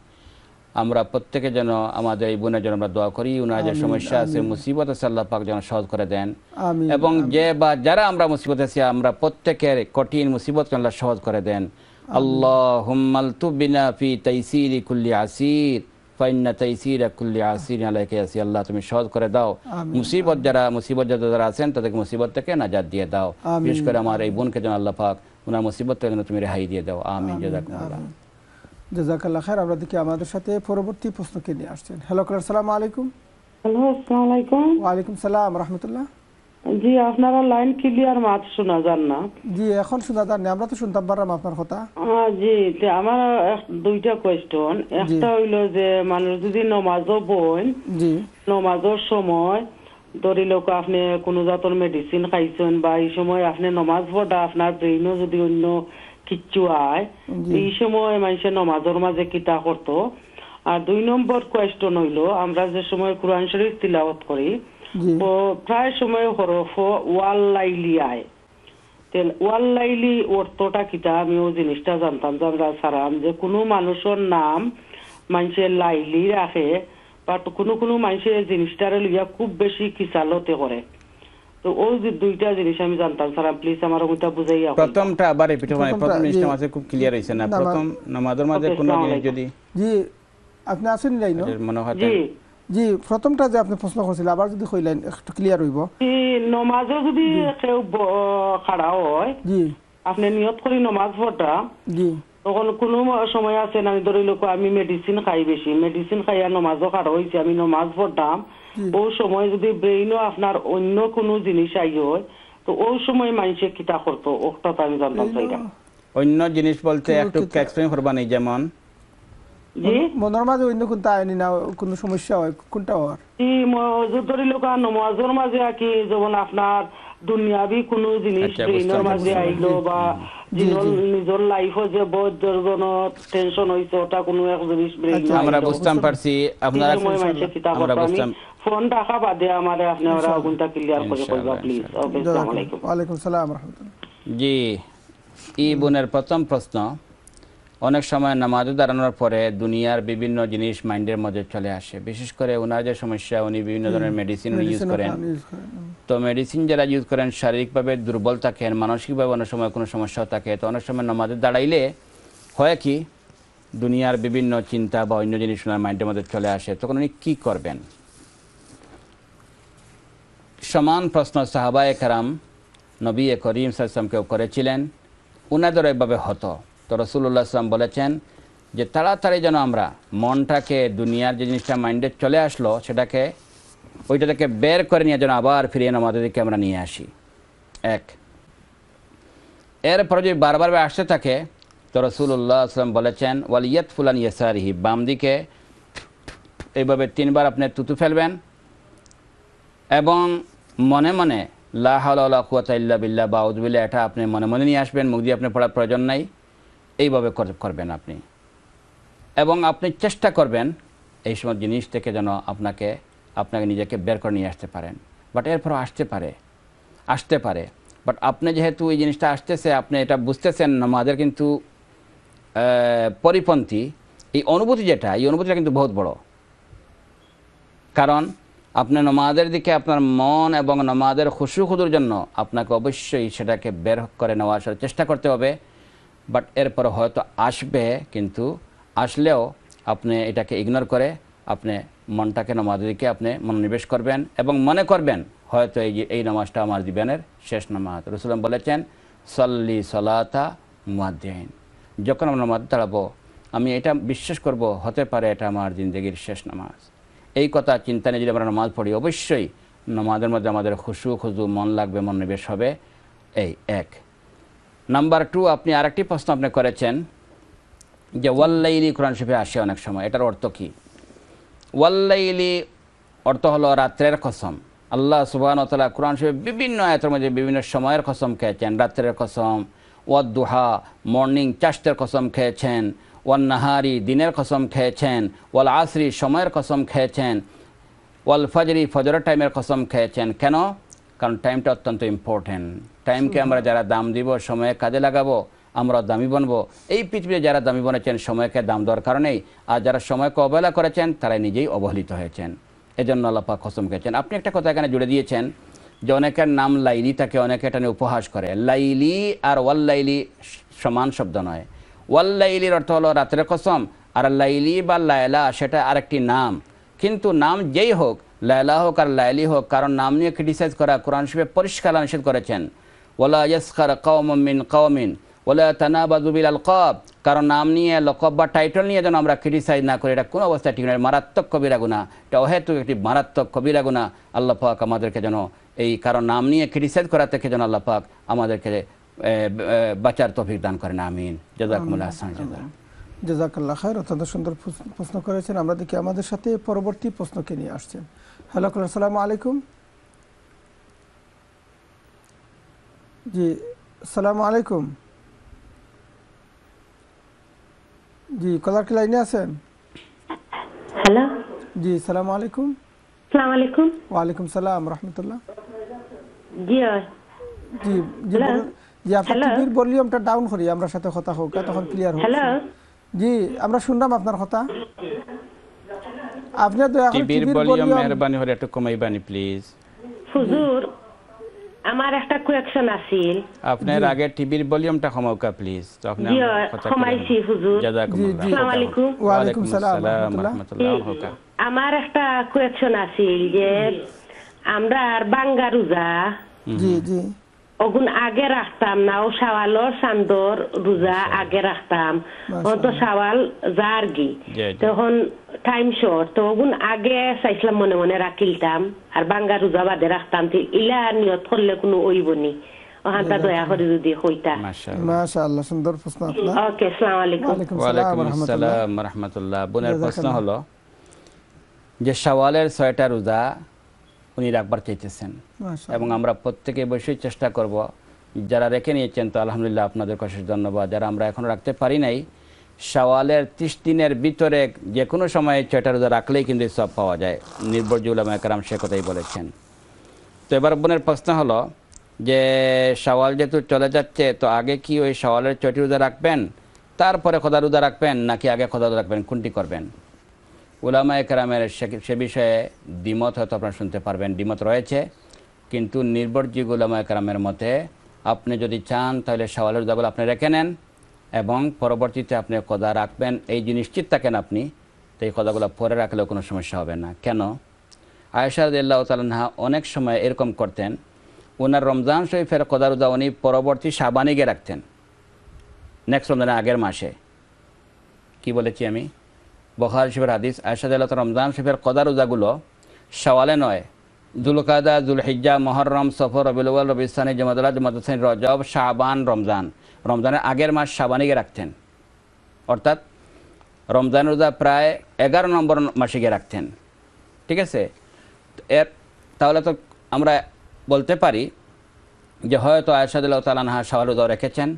प्रत्येके जेनो दुआ करी समस्या आछे मुसीबत आछे अल्लाह पाक जेनो सहज करे देन एबं जे बा जारा आमरा मुसीबते आछि आमरा प्रत्येकेर कठिन मुसीबत अल्लाह सहज करे देन अल्लाहुम्मा तुबिना फी तयसीर कुल्ली आसीर फाइन्ना तयसीर कुल्ली आसीर अलैका यासी अल्लाह तुमी सहज करे दाओ मुसीबत जारा आछेन तादेरके मुसीबत थेके नाजात दिये दाओ विशेष करे आमार एई बोनके जेनो अल्लाह पाक उनार मुसीबत थेके तुमी रेहाई दिये दाओ आमीन जज़ाकुमुल्लाह জাযাকাল্লাহ খায়ের আমরা দেখি আমাদের সাথে পরবর্তী প্রশ্ন কে নিয়ে আসছেন হ্যালো কলার আসসালামু আলাইকুম হ্যালো আসসালামু আলাইকুম ওয়া আলাইকুম সালাম রাহমাতুল্লাহ জি আপনারা লাইন ক্লিয়ার মাত শোনা যান না জি এখন শোনা যাচ্ছে আমরা তো শুনতাম পারলাম আপনার কথা জি তে আমার দুইটা কোশ্চেন একটা হলো যে মানুষ যদি নামাজও পড়ে জি নামাজের সময় ধরে লোক আপনি কোন জাতর মেডিসিন খাইছেন বা এই সময় আপনি নামাজ পড়া আপনার ব্রেইনও যদি অন্য কিছু আয় এই সময় মানুষে নামাজের মাঝে কিতা করতো আর দুই নম্বর কোয়েশ্চন হইলো আমরা যে সময় কুরআন শরীফ তিলাওয়াত করি তো প্রায় সময় হরফ ওয়াল লাইলি আয় তেল ওয়াল লাইলি অর্থটা কিতা আমি ওই জিনিসটা জানতাম আমরা সারাম যে কোনো মানুষের নাম মানুষে লাইলি রাখে বাট কোনো কোনো মানুষে জিনিসটারে লইয়া খুব বেশি কিসালতে করে তো ওই যে দুইটা জিনিস আমি জানতাম স্যার প্লিজ আমার ওটা বুঝাইয়া প্রথমটা আবার রিপিট হয় প্রথম জিনিসটা মাঝে খুব ক্লিয়ার হইছে না প্রথম নামাজের মাঝে কোন জিনিস যদি জি আপনি আছেন লাইন জি জি প্রথমটা যে আপনি প্রশ্ন করেছিলেন আবার যদি কই লাইন একটু ক্লিয়ার হইব জি নামাজে যদি কেউ খাড়া হয় জি আপনি নিয়ত করি নামাজ পড়া জি তখন কোন সময় আছে না আমি ধরে লোক আমি মেডিসিন খাই বেশি মেডিসিন খাইয়া নামাজও খাড়া হইছে আমি নামাজ পড়তাম ওই সময় যদি ব্রেইনও আপনার অন্য কোনো জিনিস আই হয় তো ওই সময় মানুষে কিতা করতো ওটা তো আমি জানতাম চাইটা অন্য জিনিস বলতে একটু এক্সপ্লেইন করবা নাই যেমন জি মনের মাঝে অন্য কোনটা আইনি না কোনো সমস্যা হয় কোনটা হয় জি মজুদরি লোক নামাজের মাঝে কি যেমন আপনার দুনিয়াবি কোনো জিনিস ব্রেইনের মাঝে আইলো বা জীবন নিজের লাইফে যে বহুত জরুরন টেনশন হইছে ওটা কোনো এক জিনিস ব্রেইন আমরা বুঝতাম পারছি আপনারা আমরা বুঝতাম ফোন রাখা বাদে আমারে আপনারা আগুনটা ক্লিয়ার করে কইবা প্লিজ আসসালামু আলাইকুম ওয়া আলাইকুম সালাম ওয়া রাহমাতুল্লাহ জি ইবনের প্রথম প্রশ্ন অনেক সময় নামাজে দাঁড়ানোর পরে দুনিয়ার বিভিন্ন জিনিস মাইন্ডের মধ্যে চলে আসে বিশেষ করে ওনার যে সমস্যা উনি বিভিন্ন ধরনের মেডিসিন ইউজ করেন তো মেডিসিন যারা ইউজ করেন শারীরিকভাবে দুর্বল থাকেন মানসিকভাবে অনেক সময় কোনো সমস্যা থাকে তো অনেক সময় নামাজে দাঁড়াইলে হয় কি দুনিয়ার বিভিন্ন চিন্তা বা অন্য জিনিস ওনার মাইন্ডের মধ্যে চলে আসে তখন উনি কী করবেন সমান প্রশ্ন সাহাবায়ে কেরাম নবী করিম সাল্লাল্লাহু আলাইহি ওয়াসাল্লামকেও করেছিলেন ওনাদের এভাবে হতো তো রাসূলুল্লাহ সাল্লাল্লাহু আলাইহি ওয়াসাল্লাম বলেছেন যে তাড়াতাড়ি যেন আমরা মনটাকে দুনিয়ার যে জিনিসটা মাইন্ডে চলে আসলো সেটাকে ওইটা থেকে বের করে নিয়ে যেন আবার ফিরিয়ে আমাদের দিকে আমরা নিয়ে আসি এক এরপরে যদি বারবার আসতে থাকে তো রাসূলুল্লাহ সাল্লাল্লাহু আলাইহি ওয়াসাল্লাম বলেছেন ওয়ালিয়াত ফুলান ইয়াসারিহি বাম দিকে এইভাবে তিনবার আপনি থুতু ফেলবেন এবং মনে মনে লা হাওলা ওয়ালা কুওয়াতা ইল্লা বিল্লাহ বা আউযু বিল্লাহ এটা আপনি মনে মনে নিয়ে আসবেন মুখ দিয়ে আপনি পড়ার প্রয়োজন নাই এইভাবে করবেন আপনি এবং আপনি চেষ্টা করবেন এই সময় জিনিস থেকে যেন আপনাকে নিজেকে বের করে নিয়ে আসতে পারেন বাট এরপরও আসতে পারে বাট আপনি যেহেতু এই জিনিসটা আসতেছে আপনি এটা বুঝতেছেন নামাজের কিন্তু পরিপন্থী এই অনুভূতিটা কিন্তু বহুত বড় কারণ আপনার নামাজের দিকে আপনার মন এবং নামাজের খুশু খুদুর জন্য আপনাকে অবশ্যই সেটাকে বের করে নেওয়ার চেষ্টা করতে হবে বাট এরপর হয়তো আসবে কিন্তু আসলেও আপনি এটাকে ইগনোর করে আপনি মনটাকে নামাজের দিকে আপনি মনোনিবেশ করবেন এবং মনে করবেন হয়তো এই নামাজটা আমার জীবনের শেষ নামাজ রাসূল বলেছেন সাল্লি সালাতা মুআদ্দিন যখন আমরা নামাজ দাঁড়াবো আমি এটা বিশ্বাস করব হতে পারে এটা আমার জীবনের শেষ নামাজ এই কথা চিন্তা নিয়ে যদি আমরা নামাজ পড়ি অবশ্যই নামাজের মধ্যে আমাদের খুশু খুজু মন লাগবে মনোনিবেশ হবে এই এক নাম্বার 2 আপনি আরেকটি প্রশ্ন আপনি করেছেন যে ওয়াল্লাইলি কোরআন শরীফে আসে অনেক সময় এটার অর্থ কি ওয়াল্লাইলি অর্থ হলো রাতের কসম আল্লাহ সুবহানাহু ওয়া তাআলা কোরআন শরীফে বিভিন্ন আয়াতের মধ্যে বিভিন্ন সময়ের কসম খেয়েছেন রাতের কসম ওয়াদ দুহা মর্নিং চাস্তের কসম খেয়েছেন ওয়ান নাহারি দিনের কসম খেয়েছেন ওয়াল আসরি সময়ের কসম খেয়েছেন ওয়াল ফজরি ফজরের টাইমের কসম খেয়েছেন কেন কারণ টাইমটা অত্যন্ত ইম্পর্টেন্ট টাইমকে আমরা যারা দাম দিব সময়ে কাজে লাগাবো আমরা দামি বনবো এই পৃথিবীতে যারা দামি বনেছেন সময়কে দাম দেওয়ার কারণেই আর যারা সময়কে অবহেলা করেছেন তারাই নিজেই অবহেলিত হয়েছেন এজন্য আল্লাহ পাক কসম খেয়েছেন আপনি একটা কথা এখানে জুড়ে দিয়েছেন যে অনেকের নাম লাইলি তাকে অনেকে এটা নিয়ে উপহাস করে লাইলি আর ওয়াল্লাইলি সমান শব্দ নয় ওয়াল্লাইলির অর্থ হলো রাতের কসম আর লাইলি বা লায়লা সেটা আরেকটি নাম কিন্তু নাম যেই হোক লায়লা হোক আর লাইলি হোক কারণ নাম নিয়ে ক্রিটিসাইজ করা কোরআন শরীফে পরিষ্কার নিষেধ করেছেন ওয়ালা ইয়াসখার কওমুম মিন কওমিন ওয়ালা তানাবাযু বিল আলকাব কারণ নাম নিয়ে লকব বা টাইটেল নিয়ে যেন আমরা ক্রিটিসাইজ না করি এটা কোন অবস্থায় ঠিক নয় মারাত্মক কবিরা গুনাহ এটা অহেতুক একটি মারাত্মক কবিরা গুনাহ আল্লাহ পাক আমাদেরকে যেন এই কারণ নাম নিয়ে ক্রিটিসাইজ করা থেকে যেন আল্লাহ পাক আমাদেরকে বাঁচার তৌফিক দান করেন আমিন জাযাকুমুল্লাহ আহসান জাযা জাযাকাল্লাহ খায়র অত্যন্ত সুন্দর প্রশ্ন করেছেন আমরা দেখি আমাদের সাথে পরবর্তী প্রশ্নকে নিয়ে আসছেন হ্যালো আসসালামু আলাইকুম জি আসসালামু আলাইকুম জি কলার কি লাইনে আছেন হ্যালো জি আসসালামু আলাইকুম আসসালামু আলাইকুম ওয়া আলাইকুম সালাম রাহমাতুল্লাহ জি জি জি আপনাদের ভলিউমটা ডাউন করি আমরা সাথে কথা হোক তখন ক্লিয়ার হবে হ্যালো জি আমরা শুনলাম আপনার কথা আপনি দয়া করে টিভির ভলিউম মেহেরবানি করে একটু কমাইবানি প্লিজ হুজুর আমার একটা কোয়েশ্চন আছিল আপনার আগে টিভির ভলিউমটা কমাওকা প্লিজ তো আপনি কথা কমাইছি হুজুর জাযাকুমুল্লাহ আসসালামু আলাইকুম ওয়া আলাইকুম সালাম ওয়া রাহমাতুল্লাহ আমার একটা কোয়েশ্চন আছিল যে আমরা আর বাংলা রোজা জি জি ওগুন আগে রাখতাম না ও শাওয়ালর সান্দর রোজা আগে রাখতাম তো শাওয়াল জারগি তখন টাইম শর্ট তো ওগুন আগে সাইসলাম মনে মনে রাখিলতাম আর বাংলা রোজা বাদে রাখতাম ঠিক ইলা নিয়ত করলে কোনো ওইবনি ওহানটা দয়া করে যদি হইতা মাশাআল্লাহ সুন্দর প্রশ্ন আপনার ওকে আসসালামু আলাইকুম ওয়া আলাইকুম আসসালাম ওয়া রাহমাতুল্লাহ বোনের প্রশ্ন হলো যে শাওয়ালের 6টা রোজা উনি রাখবার চাইতেছেন এবং আমরা প্রত্যেকে বসে চেষ্টা করব যারা রেখে নিয়েছেন তো আলহামদুলিল্লাহ আপনাদের অশেষ ধন্যবাদ যারা আমরা এখন রাখতে পারি নাই শাওয়ালের 30 দিনের ভিতরে যে কোনো সময়ে 6টা রোজা রাখলেই কিন্তু সব পাওয়া যায় নির্ভরযোগ্য উলামায়ে কেরাম সে কথাই বলেছেন তো এবার বোনের প্রশ্ন হলো যে শাওয়াল যেহেতু চলে যাচ্ছে তো আগে কি ওই শাওয়ালের 6টি রোজা রাখবেন তারপরে খোদা রোজা রাখবেন নাকি আগে খোদা রোজা রাখবেন কোনটি করবেন উলামায়ে কেরামের সে বিষয়ে দ্বিমত হয়তো আপনারা শুনতে পারবেন দ্বিমত রয়েছে কিন্তু নির্ভরযোগ্য উলামায়ে কেরামের মতে আপনি যদি চান তাহলে শাওয়ালের রোজাগুলো আপনি রেখে নেন এবং পরবর্তীতে আপনি কদা রাখবেন এই যে নিশ্চিত থাকেন আপনি তো এই কদাগুলো পরে রাখলেও কোনো সমস্যা হবে না কেন আয়েশা রাদিয়াল্লাহু তাআলা আনহা অনেক সময় এরকম করতেন ওনার রমজান শরীফের কদা রোজা উনি পরবর্তী শাবানে গিয়ে রাখতেন নেক্সট রমজানের আগের মাসে কি বলেছি আমি বুখারী শরীফের হাদিস আয়েশা রাদিয়াল্লাহু তাআলা রমজান শরীফের কদা রোজাগুলো শাওয়ালে নয় যুলকাদা যুলহিজ্জা মুহররম সফর রবিউল আউয়াল রবিউস সানি জুমাদুল আযহা জুমাদুস সানি রজব শাবান রমজানের আগের মাস শাবানে গিয়ে রাখতেন অর্থাৎ রমজান রোজা প্রায় 11 নম্বর মাসে গিয়ে রাখতেন ঠিক আছে এর তাহলে তো আমরা বলতে পারি যে হয়তো আয়েশা রাদিয়াল্লাহু তাআলা আনহা শাওয়াল রোজা রেখেছেন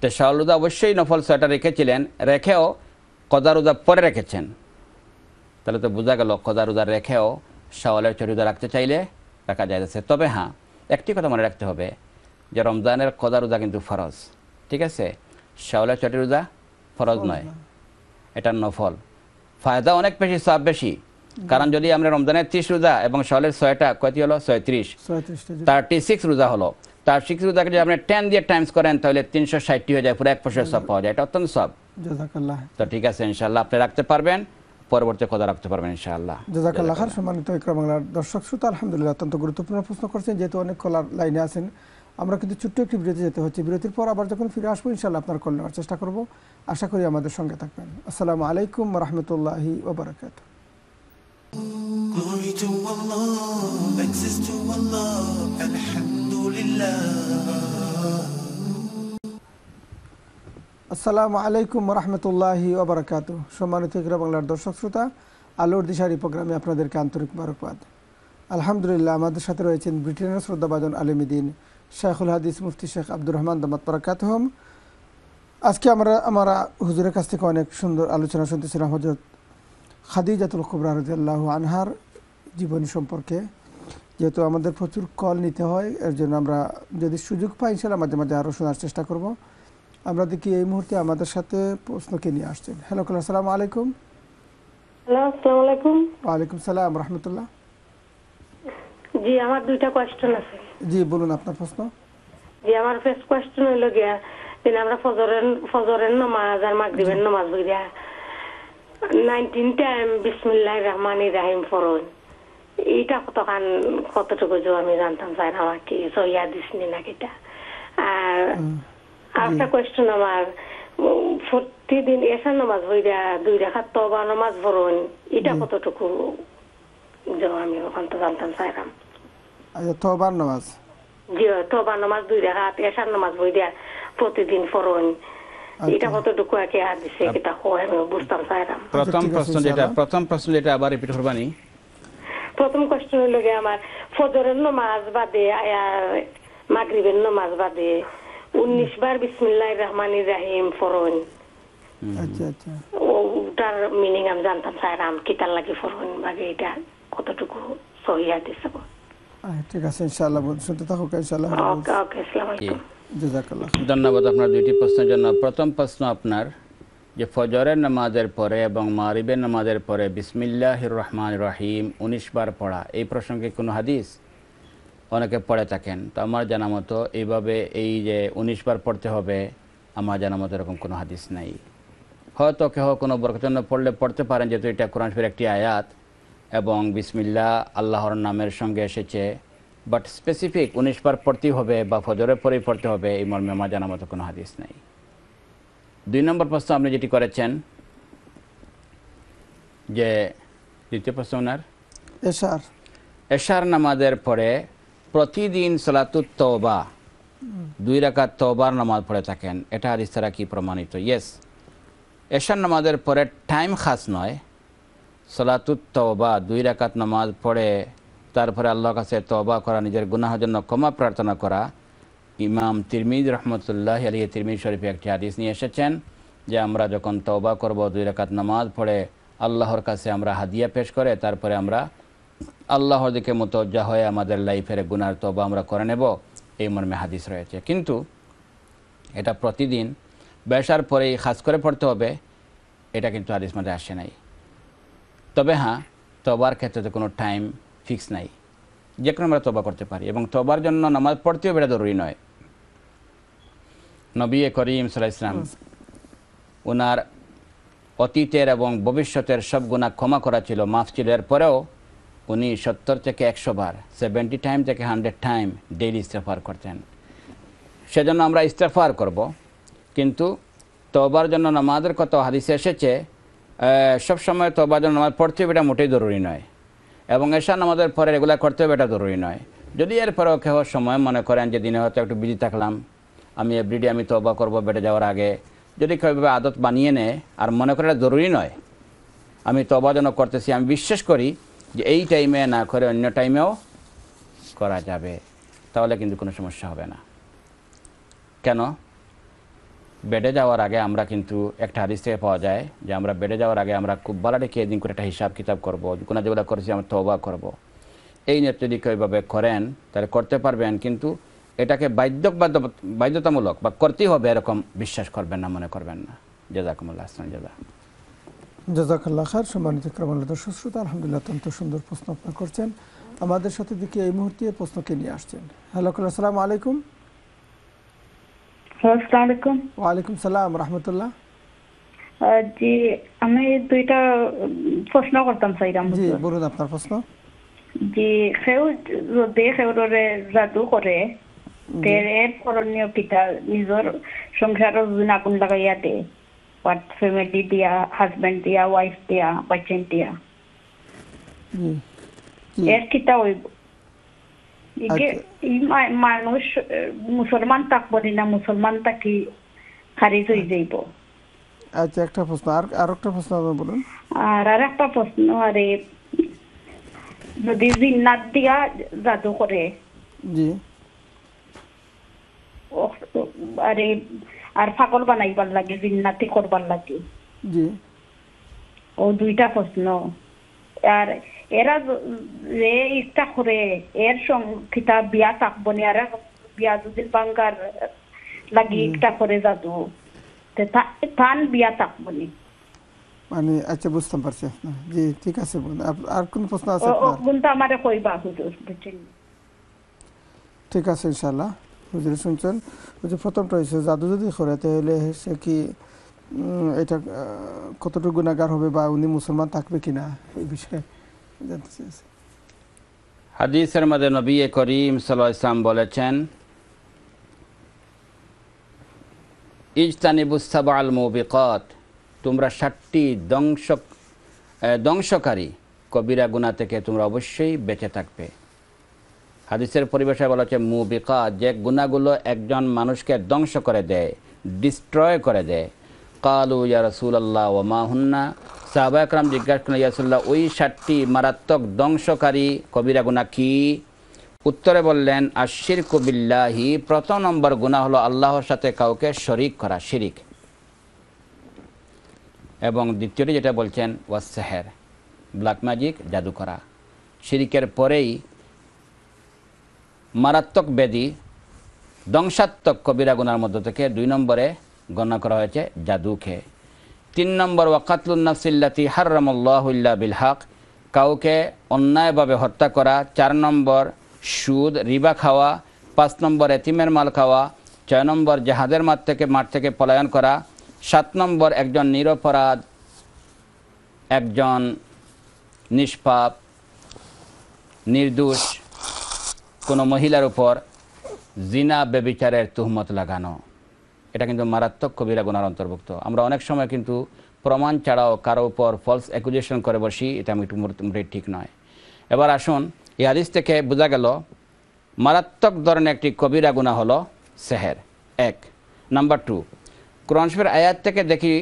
তো শাওয়াল রোজা অবশ্যই নফল সোয়াটা রেখেছিলেন রেখেও কদা রোজা পরে রেখেছেন তাহলে তো বোঝা গেল কদা রোজা রেখেও শাওয়ালের 6টি রোজা রাখতে চাইলে রাখা যাচ্ছে তবে হ্যাঁ একটি কথা মনে রাখতে হবে যে রমজানের কদা রোজা কিন্তু ফরজ ঠিক আছে শাওয়ালের 6টি রোজা ফরজ নয় এটা নফল ফায়দা অনেক বেশি সওয়াব বেশি কারণ যদি আমরা রমজানের 30 রোজা এবং শাওয়ালের 6টা কয়টি হলো 36 36 রোজা হলো 36 রোজাকে যদি আপনি 10 দিয়ে টাইমস করেন তাহলে 360 হয়ে যায় পুরো এক বছরের সওয়াব পাওয়া যায় এটা অত্যন্ত সওয়াব জাযাকাল্লাহ তো ঠিক আছে ইনশাআল্লাহ আপনি রাখতে পারবেন পরবর্তীতে কথা রাখতে পারবেন ইনশাআল্লাহ। জাযাকাল্লাহ খাইর। সম্মানিত ইকরাম বাংলার দর্শক শ্রোতা, আলহামদুলিল্লাহ অত্যন্ত গুরুত্বপূর্ণ প্রশ্ন করছেন, যেহেতু অনেক কলার লাইনে আছেন। আমরা কিন্তু ছোট্ট একটি বিরতি যেতে হচ্ছে, বিরতির পর আবার যখন ফিরে আসবো ইনশাআল্লাহ আপনার কল নেওয়ার চেষ্টা করব। আশা করি আমাদের সঙ্গে থাকবেন। আসসালামু আলাইকুম ওয়া রাহমাতুল্লাহি ওয়া বারাকাতুহু। Glory to Allah, access to Allah, alhamdulillah. আসসালামু আলাইকুম রহমতুল্লাহি ওবরাকাতু। সম্মানিত ইকরা বাংলার দর্শক শ্রোতা, আলোর দিশারি প্রোগ্রামে আপনাদেরকে আন্তরিক মোবারকবাদ। আলহামদুলিল্লাহ আমাদের সাথে রয়েছেন ব্রিটেনের শ্রদ্ধাভাজন আল-মিদিন শেখ আল-হাদিস মুফতি শেখ আব্দুর রহমান দামাত বারাকাতুহুম। আজকে আমরা হুজুরের কাছ থেকে অনেক সুন্দর আলোচনা শুনতেছিলাম হজরত খাদিজাতুল কুবরা রাদিয়াল্লাহু আনহার জীবনী সম্পর্কে। যেহেতু আমাদের প্রচুর কল নিতে হয়, এর জন্য আমরা যদি সুযোগ পাই ইনশাআল্লাহ মাঝে মাঝে আরও শোনার চেষ্টা করব। আমরা দেখি এই মুহূর্তে আমাদের সাথে প্রশ্নকে নিয়ে আসছেন। হ্যালো কল, আসসালামু আলাইকুম। হ্যালো, আসসালামু আলাইকুম। ওয়া আলাইকুম সালাম ওয়া রাহমাতুল্লাহ। জি, আমার দুইটা কোশ্চেন আছে। জি বলুন আপনার প্রশ্ন। জি, আমার ফার্স্ট কোশ্চেন হলো যে আমরা ফজরের নামাজ আর মাগরিবের নামাজ পড়িয়া 19 টাইম বিসমিল্লাহির রহমানির রহিম পড়ুন, এটা কতটুকু আমি জানতাম চাই না, আমার কি সহি হাদিস নাকি এটা? আর আরেকটা কোয়েশ্চেন, আমার প্রতিদিন এশা নামাজ হইয়া দুই রাকাত তওবা নামাজ পড়ুন, এটা কতটুকু আমি ওখান তো জানতাম চাইলাম। আচ্ছা, তওবা নামাজ। জি, তওবা নামাজ দুই রাকাত এশা নামাজ হইয়া প্রতিদিন পড়ুন, এটা কতটুকু আগে হাদিসে এটা হয় আমি বুঝতাম চাইলাম। প্রথম প্রশ্ন যেটা আবার রিপিট করবানি। প্রথম কোয়েশ্চেন হলো যে আমার ফজরের নামাজ বাদে আর মাগরিবের নামাজ বাদে 19 বার বিসমিল্লাহির রহমানির রহিম ফরন। আচ্ছা আচ্ছা, ওটার মিনিং আমি জানতাম সাইরাম কিতাল লাগি ফরন ভাগে, এটা কতটুকু সহি হাদিস হবে? ঠিক আছে ইনশাআল্লাহ, বলতে থাকো ইনশাআল্লাহ। ওকে ওকে, আসসালামু আলাইকুম। জাযাকাল্লাহ, ধন্যবাদ আপনার দুইটি প্রশ্নের জন্য। প্রথম প্রশ্ন আপনার যে ফজরের নামাজের পরে এবং মাগরিবের নামাজের পরে বিসমিল্লাহির রহমানির রহিম 19 বার পড়া, এই প্রসঙ্গে কোনো হাদিস? অনেকে পড়ে থাকেন, তো আমার জানা মতো এইভাবে এই যে 19 বার পড়তে হবে, আমার জানা মতো এরকম কোনো হাদিস নাই। হয়তো কেহ কোনো বরকতন্য পড়লে পড়তে পারেন, যেহেতু এটা কোরআন শরীফের একটি আয়াত এবং বিসমিল্লাহ আল্লাহর নামের সঙ্গে এসেছে, বাট স্পেসিফিক 19 বার পড়তেই হবে বা ফজরের পরেই পড়তে হবে, এই মর্মে আমার জানা মতো কোনো হাদিস নাই। 2 নম্বর প্রশ্ন আপনি যেটি করেছেন, যে দ্বিতীয় প্রশ্ন ওনার এশার নামাজের পরে প্রতিদিন সালাতুত তওবা দুই রাকাত তওবার নামাজ পড়ে থাকেন, এটা হাদিস দ্বারা কি প্রমাণিত? ইয়েস, এশার নামাজের পরে টাইম খাস নয়, সালাতুত তওবা দুই রাকাত নামাজ পড়ে তারপরে আল্লাহর কাছে তওবা করা, নিজের গুনাহের জন্য ক্ষমা প্রার্থনা করা। ইমাম তিরমিজি রহমতুল্লাহ আলাইহি তিরমিজি শরীফে একটি হাদিস নিয়ে এসেছেন যে আমরা যখন তওবা করব দুই রাকাত নামাজ পড়ে আল্লাহর কাছে আমরা হাদিয়া পেশ করে তারপরে আমরা আল্লাহর দিকে মুতওয়াজ্জা হয়ে আমাদের লাইফের গুনার তওবা আমরা করে নেব, এই মর্মে হাদিস রয়েছে। কিন্তু এটা প্রতিদিন বেশার পরেই খাস করে পড়তে হবে, এটা কিন্তু হাদিস মধ্যে আসে নাই। তবে হ্যাঁ, তওবার ক্ষেত্রে তো কোনো টাইম ফিক্স নাই, যে কোনো আমরা তওবা করতে পারি এবং তওবার জন্য নামাজ পড়তেও এটা জরুরি নয়। নবী করিম সাল্লাল্লাহু আলাইহি ওয়াসাল্লাম ওনার অতীতের এবং ভবিষ্যতের সব গুনাহ ক্ষমা করা ছিল, মাফ ছিল, এরপরেও উনি 70 থেকে 100 বার 70 টাইম থেকে 100 টাইম ডেইলি ইস্তেগফার করতেন। সেজন্য আমরা ইস্তেগফার করব, কিন্তু তওবার জন্য নামাজের কথা হাদিসে এসেছে, সবসময় তওবার জন্য নামাজ পড়তে হবে এটা মোটেই জরুরি নয় এবং এশা নামাজের পরে রেগুলার করতে হবে এটা জরুরি নয়। যদি এরপরেও কেউ সময় মনে করেন যে দিনে হয়তো একটু বিজি থাকলাম, আমি এভরিডে আমি তওবা করব বেডে যাওয়ার আগে, যদি কেউ এভাবে আদত বানিয়ে নেয় আর মনে করে এটা জরুরি নয়, আমি তওবা জন্য করতেছি, আমি বিশ্বাস করি যে এই টাইমে না করে অন্য টাইমেও করা যাবে, তাহলে কিন্তু কোনো সমস্যা হবে না। কেন? বেডে যাওয়ার আগে আমরা কিন্তু একটা হাদিস থেকে পাওয়া যায় যে আমরা বেডে যাওয়ার আগে আমরা খুব ভালো ডেকে এদিন করে একটা হিসাব কিতাব করবো, কোনো যেগুলো করেছি আমরা তওবা করব। এই নিয়ে যদি কেউভাবে করেন তাহলে করতে পারবেন, কিন্তু এটাকে বাধ্যতামূলক বা করতেই হবে এরকম বিশ্বাস করবেন না, মনে করবেন না। জাযাকুমুল্লাহ আসসালাম। জাযাকাল্লাহ খাইর। সম্মানিত ক্রমান্বিত দর্শক শ্রোতা, আলহামদুলিল্লাহ অত্যন্ত সুন্দর প্রশ্ন আপনারা করছেন। আমাদের সাথে দিকে এই মুহূর্তে প্রশ্নকে নিয়ে আসছেন। হ্যালো, আসসালামু আলাইকুম। ওয়া আলাইকুম সালাম রাহমাতুল্লাহ। জি আমি দুইটা প্রশ্ন করতাম চাইলাম। জি বলুন আপনার প্রশ্ন। জি কেউ যদি কেউরে জাদু করে তেরে করণীয় পিতা নিজের সংসার আগুন লাগাইয়া দেয়, ফ্যামিলি দিয়া, হাজবেন্ড দিয়া, ওয়াইফ দিয়া, বাচ্চা দিয়া, এর কিতা হইব? মানুষ মুসলমান থাকবো না, মুসলমান থাকি খারিজ হয়ে যাইব। আচ্ছা একটা প্রশ্ন, আর একটা প্রশ্ন বলুন। আর একটা প্রশ্ন, আরে যদি জিন্নাত দিয়া জাদু করে, জি আরে আর ফাগল বানাইবার লাগে, জিন্নাতি করবার লাগে, জি ও দুইটা প্রশ্ন। আর এরা যে ইচ্ছা করে এর সংখ্যা বিয়া থাকবো না, আর বিয়া যদি বাঙ্গার লাগে ইচ্ছা করে জাদু, জাদু যদি করে তাহলে সে কি এটা কতটুকু গুণাগার হবে বা উনি মুসলমান থাকবে কিনা এই বিষয়ে জানতে চাইছি। হাদিসের মধ্যে নবী করিম সাল্লাল্লাহু আলাইহি ওয়াসাল্লাম বলেছেন, ইজতানিবু সাবআল মুবিকাত, তোমরা ৬০টি ধ্বংসকারী কবিরা গুনাহ থেকে তোমরা অবশ্যই বেঁচে থাকবে। হাদিসের পরিভাষায় বলা হচ্ছে মুবিকাত, যে গুনাহগুলো একজন মানুষকে ধ্বংস করে দেয়, ডিস্ট্রয় করে দেয়। কালু ইয়া রাসূলুল্লাহ ওয়া মা হুন্না, সাহাবায়ে কেরাম জিজ্ঞাসা করলেন, ইয়া রাসূলুল্লাহ ওই ৬০টি মারাত্মক ধ্বংসকারী কবিরা গুনাহ কি? উত্তরে বললেন, আশিরকু বিল্লাহি, প্রথম নম্বর গুনাহ হলো আল্লাহর সাথে কাউকে শরিক করা, শিরিক। এবং দ্বিতীয়টি যেটা বলছেন ওয়াসহর, ব্ল্যাক ম্যাজিক, জাদু করা। শিরিকের পরেই মারাত্মক বেদি ধ্বংসাত্মক কবিরা গুনার মধ্য থেকে ২ নম্বরে গণনা করা হয়েছে জাদুকে। ৩ নম্বর ওয়াকাতলুন নাফসিল্লাতি হারামাল্লাহু ইল্লা বিল হক, কাউকে অন্যায়ভাবে হত্যা করা। ৪ নম্বর সুদ, রিবা খাওয়া। ৫ নম্বর এতিমের মাল খাওয়া। ৬ নম্বর জাহাদের মাঠ থেকে পলায়ন করা। ৭ নম্বর একজন নিরপরাধ, একজন নিষ্পাপ নির্দোষ কোনো মহিলার উপর জিনা ব্যভিচারের তুহমত লাগানো, এটা কিন্তু মারাত্মক কবিরা গুনার অন্তর্ভুক্ত। আমরা অনেক সময় কিন্তু প্রমাণ ছাড়াও কারো উপর ফলস অ্যাকুজেশন করে বসি, এটা মোটামুটি ঠিক নয়। এবার আসুন, এই হাদিস থেকে বোঝা গেল মারাত্মক ধরনের একটি কবিরা গুনাহ হলো সেহের। ১ নাম্বার ২, কোরআন শরীফের আয়াত থেকে দেখি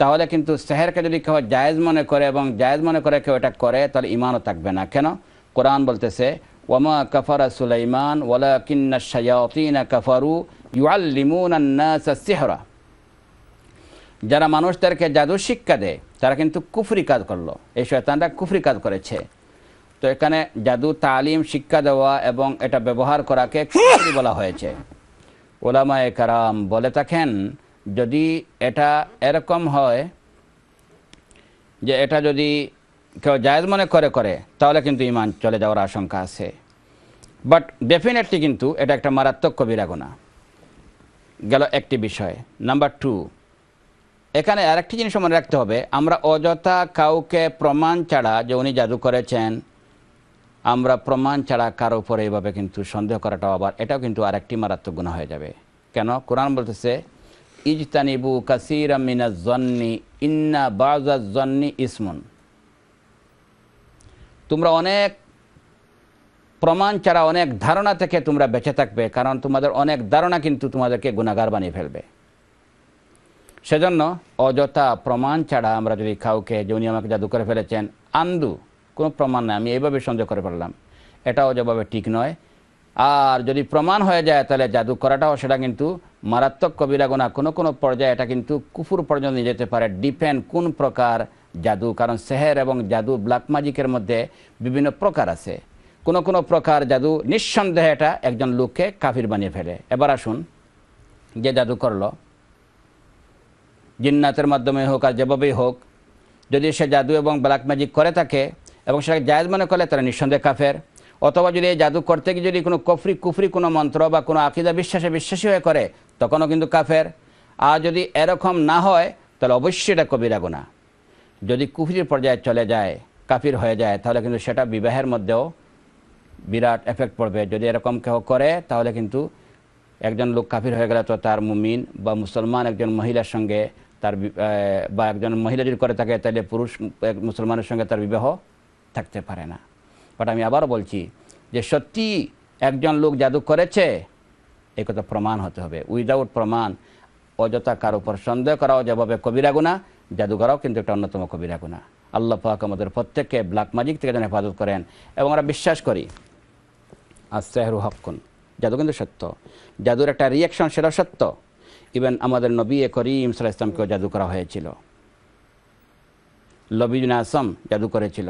তাহলে কিন্তু সেহেরকে যদি কেউ জায়েজ মনে করে এবং জায়েজ মনে করে কেউ এটা করে তাহলে ইমানও থাকবে না। কেন? কোরআন বলতেছে ওয়ামা কাফারা সুলাইমান ওয়ালাকিন্নাশ শায়াতিনা কাফারু ইউআল্লিমুনান নাসা সিহরা, যারা মানুষদেরকে জাদু শিক্ষা দেয় তারা কিন্তু কুফরি কাজ করলো, এই শয়তানরা কুফরি কাজ করেছে। তো এখানে জাদু তালিম, শিক্ষা দেওয়া এবং এটা ব্যবহার করাকে কুফরি বলা হয়েছে। ওলামায়ে কারাম বলে থাকেন যদি এটা এরকম হয় যে এটা যদি কেউ জায়েজ মনে করে তাহলে কিন্তু ইমান চলে যাওয়ার আশঙ্কা আছে, বাট ডেফিনেটলি কিন্তু এটা একটা মারাত্মক কবিরা গুনাহ। গেল একটি বিষয়। নাম্বার 2, এখানে আরেকটি জিনিস মনে রাখতে হবে, আমরা অযথা কাউকে প্রমাণ ছাড়া যে উনি জাদু করেছেন, আমরা প্রমাণ ছাড়া কারো উপরে এইভাবে কিন্তু সন্দেহ করাটাও আবার এটাও কিন্তু আরেকটি মারাত্মক গুনাহ হয়ে যাবে। কেন? কোরআন বলতেছে ইজতানিবু কাসীরাম মিনাজ জন্নি ইন্না বাযাজ জন্নি ইসমুন, তোমরা অনেক প্রমাণ ছাড়া অনেক ধারণা থেকে তোমরা বেঁচে থাকবে, কারণ তোমাদের অনেক ধারণা কিন্তু তোমাদেরকে গুনাহগার বানিয়ে ফেলবে। সেজন্য অযথা প্রমাণ ছাড়া আমরা যদি কাউকে যে উনি আমাকে জাদু করে ফেলেছেন, আন্দু কোনো প্রমাণ নাই, আমি এইভাবে সন্দেহ করে ফেললাম, এটাও যেভাবে ঠিক নয়। আর যদি প্রমাণ হয়ে যায় তাহলে জাদু করাটাও সেটা কিন্তু মারাত্মক কবিরা গুনাহ, কোনো পর্যায়ে এটা কিন্তু কুফুর পর্যন্ত নিয়ে যেতে পারে, ডিপেন্ড কোন প্রকার জাদু। কারণ সেহের এবং জাদু, ব্ল্যাক ম্যাজিকের মধ্যে বিভিন্ন প্রকার আছে। কোনো প্রকার জাদু নিঃসন্দেহে এটা একজন লোককে কাফির বানিয়ে ফেলে। এবার আসুন, যে জাদু করলো জিন্নাতের মাধ্যমে হোক আর যেভাবেই হোক, যদি সে জাদু এবং ব্ল্যাক ম্যাজিক করে থাকে এবং সেটাকে জায়েজ মনে করলে তারা নিঃসন্দেহে কাফের। অথবা যদি এই জাদু করতে গিয়ে যদি কোনো কুফরি কোনো মন্ত্র বা কোনো আকীদা বিশ্বাসী হয়ে করে তখনও কিন্তু কাফের। আর যদি এরকম না হয় তাহলে অবশ্যই এটা কবিরা গুনাহ। যদি কুফরির পর্যায়ে চলে যায়, কাফির হয়ে যায়, তাহলে কিন্তু সেটা বিবাহের মধ্যেও বিরাট এফেক্ট পড়বে। যদি এরকম কেউ করে তাহলে কিন্তু একজন লোক কাফির হয়ে গেলে তো তার মুমিন বা মুসলমান একজন মহিলার সঙ্গে তার, বা একজন মহিলা যদি করে থাকে তাহলে পুরুষ মুসলমানের সঙ্গে তার বিবাহ থাকতে পারে না। বাট আমি আবারও বলছি যে সত্যি একজন লোক জাদু করেছে এই কথা প্রমাণ হতে হবে। উইদাউট প্রমাণ অযথা কার উপর সন্দেহ করাও যেভাবে কবিরা গুনাহ, জাদুঘরাও কিন্তু একটা অন্যতম কবিরা গুনাহ। আল্লাহ পাক আমাদের প্রত্যেককে ব্ল্যাক ম্যাজিক থেকে যেন হেফাজত করেন। এবং আমরা বিশ্বাস করি আস-সিহরু হাক্কুন, জাদু কিন্তু সত্য, জাদুর একটা রিয়াকশন সেটা সত্য। ইভেন আমাদের নবী করিম সাল্লাল্লাহু আলাইহি ওয়াসাল্লামকেও জাদু করা হয়েছিল, লবিজুন আসম জাদু করেছিল।